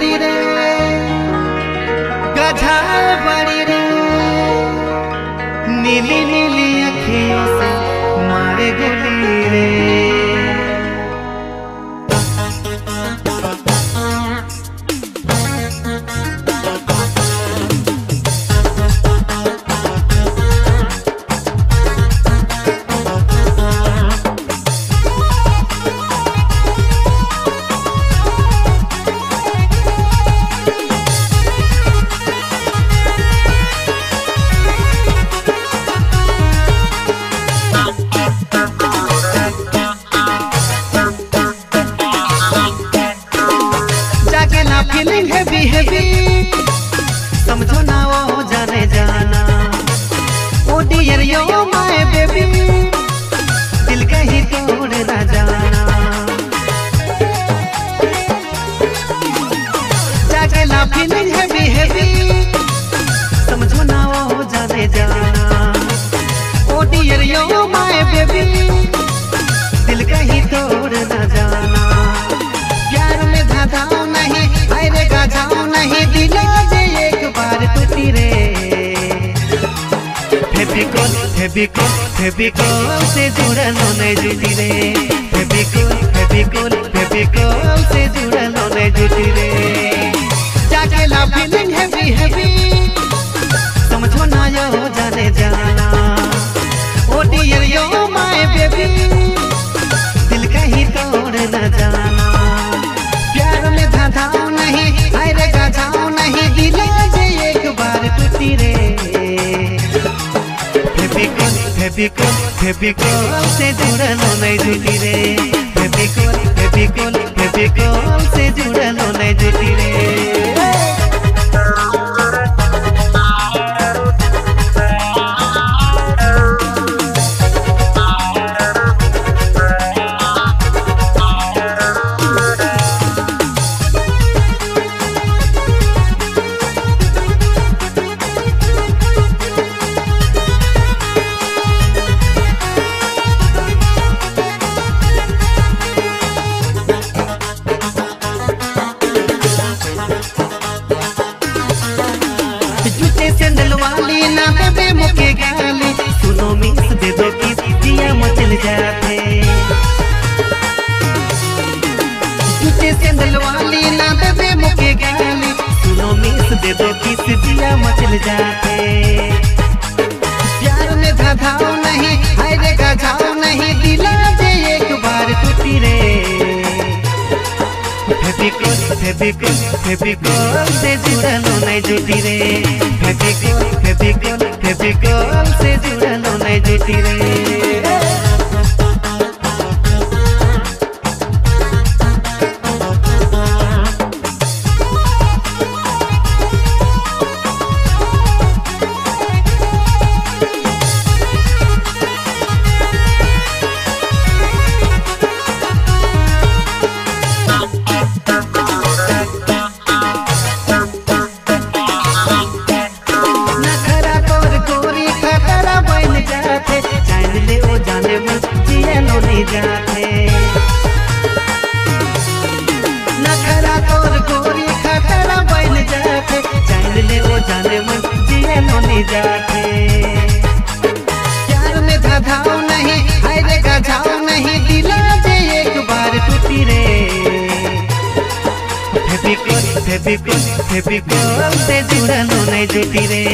बड़ी रे, गजल बड़ी रे, नीली नीली अखियों से मारे गोली रे। फीलिंग हैवी हैवी समझो ना वो जाने जाना, ओ डियर यो माय बेबी दिल कहीं तोड़ ना जाना। जाके ना फीलिंग हैवी हैवी समझो ना वो जाने जाना, ओ डियर यो माय बेबी दिल कहीं तोड़ ना जाना। प्यार में धांधाओ नहीं, अरे गाजाओ नहीं, दिला दे एक बार टूटी रे। फेविकोल फेविकोल फेविकोल से जुड़लो नहीं जुटी रे, फेविकोल फेविकोल फेविकोल से जुड़लो नहीं जुटी रे। जाके ला फीलिंग हैवी हैवी समझो ना यो जाने जाना, ओ डियर यो माय बेबी दिल कहीं तोड़ ना जाना। प्यार में धांधाओ नहीं, अरे गाजाओ नहीं, दिला दे एक बार टूटी रे। फेविकोल फेविकोल फेविकोल से जुड़लो नहीं जुटी रे, फेविकोल फेविकोल फेविकोल से जुड़लो नहीं जुटी रे। सैंडल वाली ना बे मुके गाली, सुनो मिस दे दो कि दिया मचल जाते। जूते सैंडल वाली ना बे मुके गाली, सुनो मिस दे दो कि दिया मचल जाते। प्यार में धांधाओ नहीं, हाय गाजाओ नहीं, दिला दे एक बार टूटी रे। फेविकोल फेविकोल फेविकोल से जुड़लो नहीं जुटी रे, फेविकोल फेविकोल फेविकोल से जुड़लो नहीं जुटी रे। नखरा तोर गोरी खतरा बन जाते, चाहे ले वो जाने मन जिए लो नहीं जाते। प्यार में धांधाओ नहीं, हाय रे गाजाओ नहीं, दिला दे एक बार टूटी रे। फेविकोल फेविकोल फेविकोल से जुड़लो नहीं जुटी रे,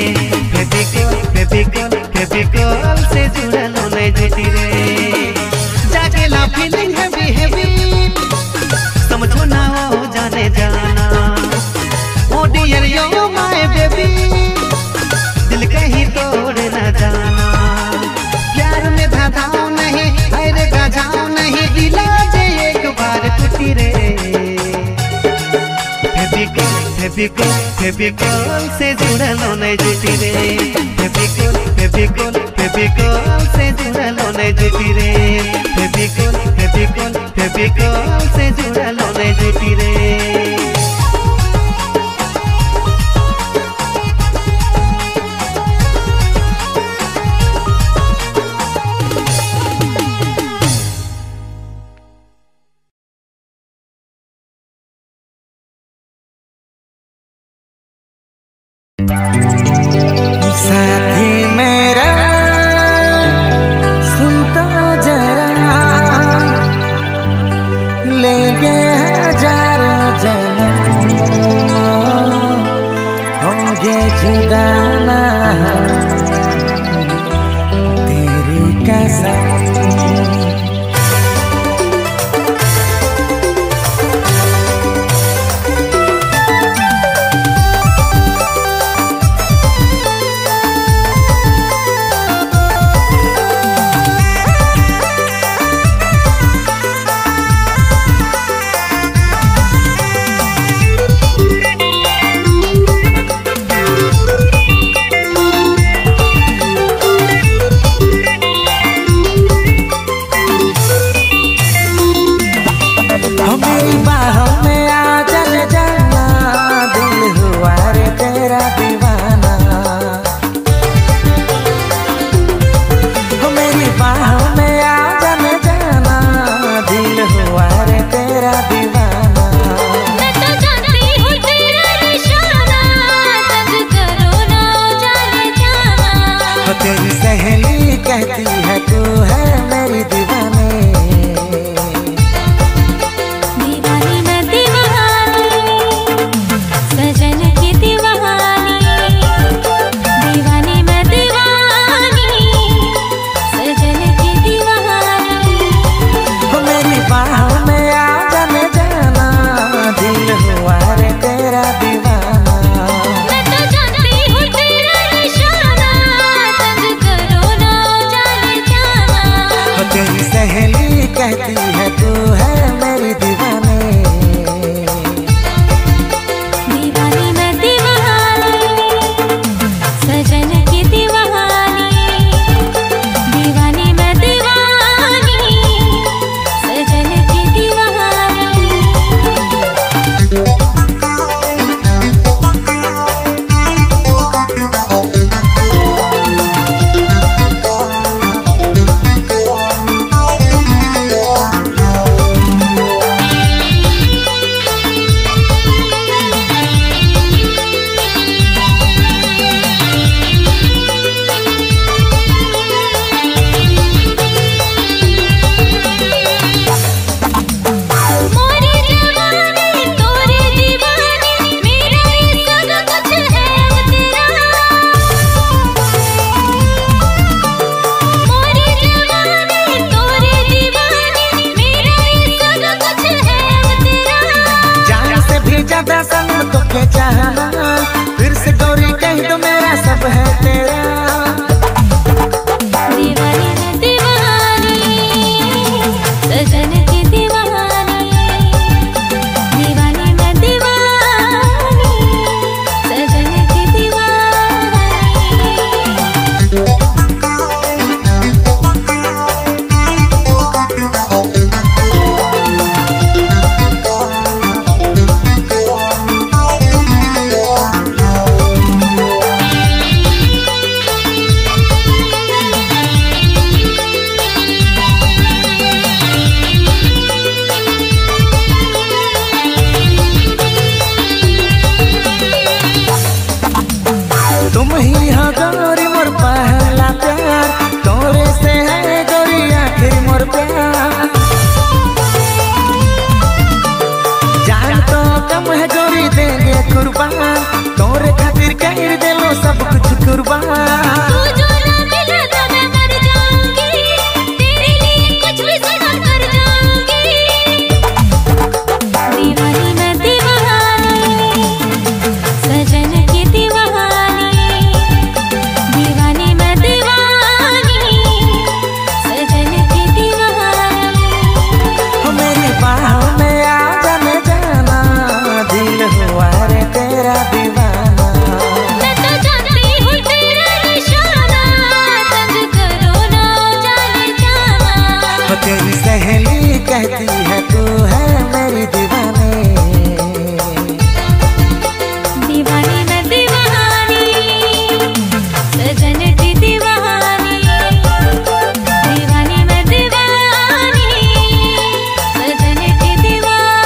फेविकोल फेविकोल फेविकोल से जुड़लो नहीं जुटी रे। जाके ला फीलिंग हैवी हैवी समझो ना वो जाने जाना, ओ डियर यो माय बेबी दिल कहीं तोड़ ना जाना। प्यार में धांधाओ नहीं, अरे गाजाओ नहीं, दिला दे एक बार टूटी रे। फेविकोल फेविकोल फेविकोल से जुड़लो नहीं जुटी रे, फेविकोल फेविकोल फेविकोल से जुड़लो नहीं जुटी रे। फेविकोल फेविकोल फेविकोल से जुड़लो नहीं जुटी रे। कहती है तू है मेरी दीवानी। कहती है तू है मेरी दीवानी। दीवानी मैं दीवानी, सजन की दीवानी। दीवानी मैं दीवानी, सजन की दीवानी। फिर से गौरी कह दो मेरा सब है तेरा। दीवानी मैं दीवानी, सजन की दीवानी। दीवानी मैं दीवानी, सजन की दीवानी। तोरे खातिर कह देलो सब कुछ कुर्बान। तू जो ना मिला तो मैं मर जाऊंगी, तेरे लिए कुछ भी सदा कर जाऊंगी। दीवानी मैं दीवानी, सजन की दीवानी। दीवानी मैं दीवानी, सजन की दीवानी। मेरी बाहों में आ जाने जाना, दिल हुआ रे तेरा दीवाना। मैं तो जानती हूँ तेरा निशाना, तंग करो ना जाने जाना। तेरी सहेली कहती है तू है मेरी दीवानी। दीवानी मैं दीवानी, सजन की दीवानी। दीवानी मैं दीवानी, सजन की दीवानी।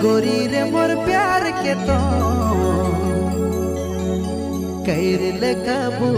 गोरी रे मोर प्यार के तो कैर ले काबू।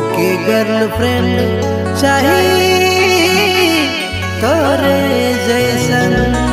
ओके गर्लफ्रेंड चाहिए तोरे जैसन।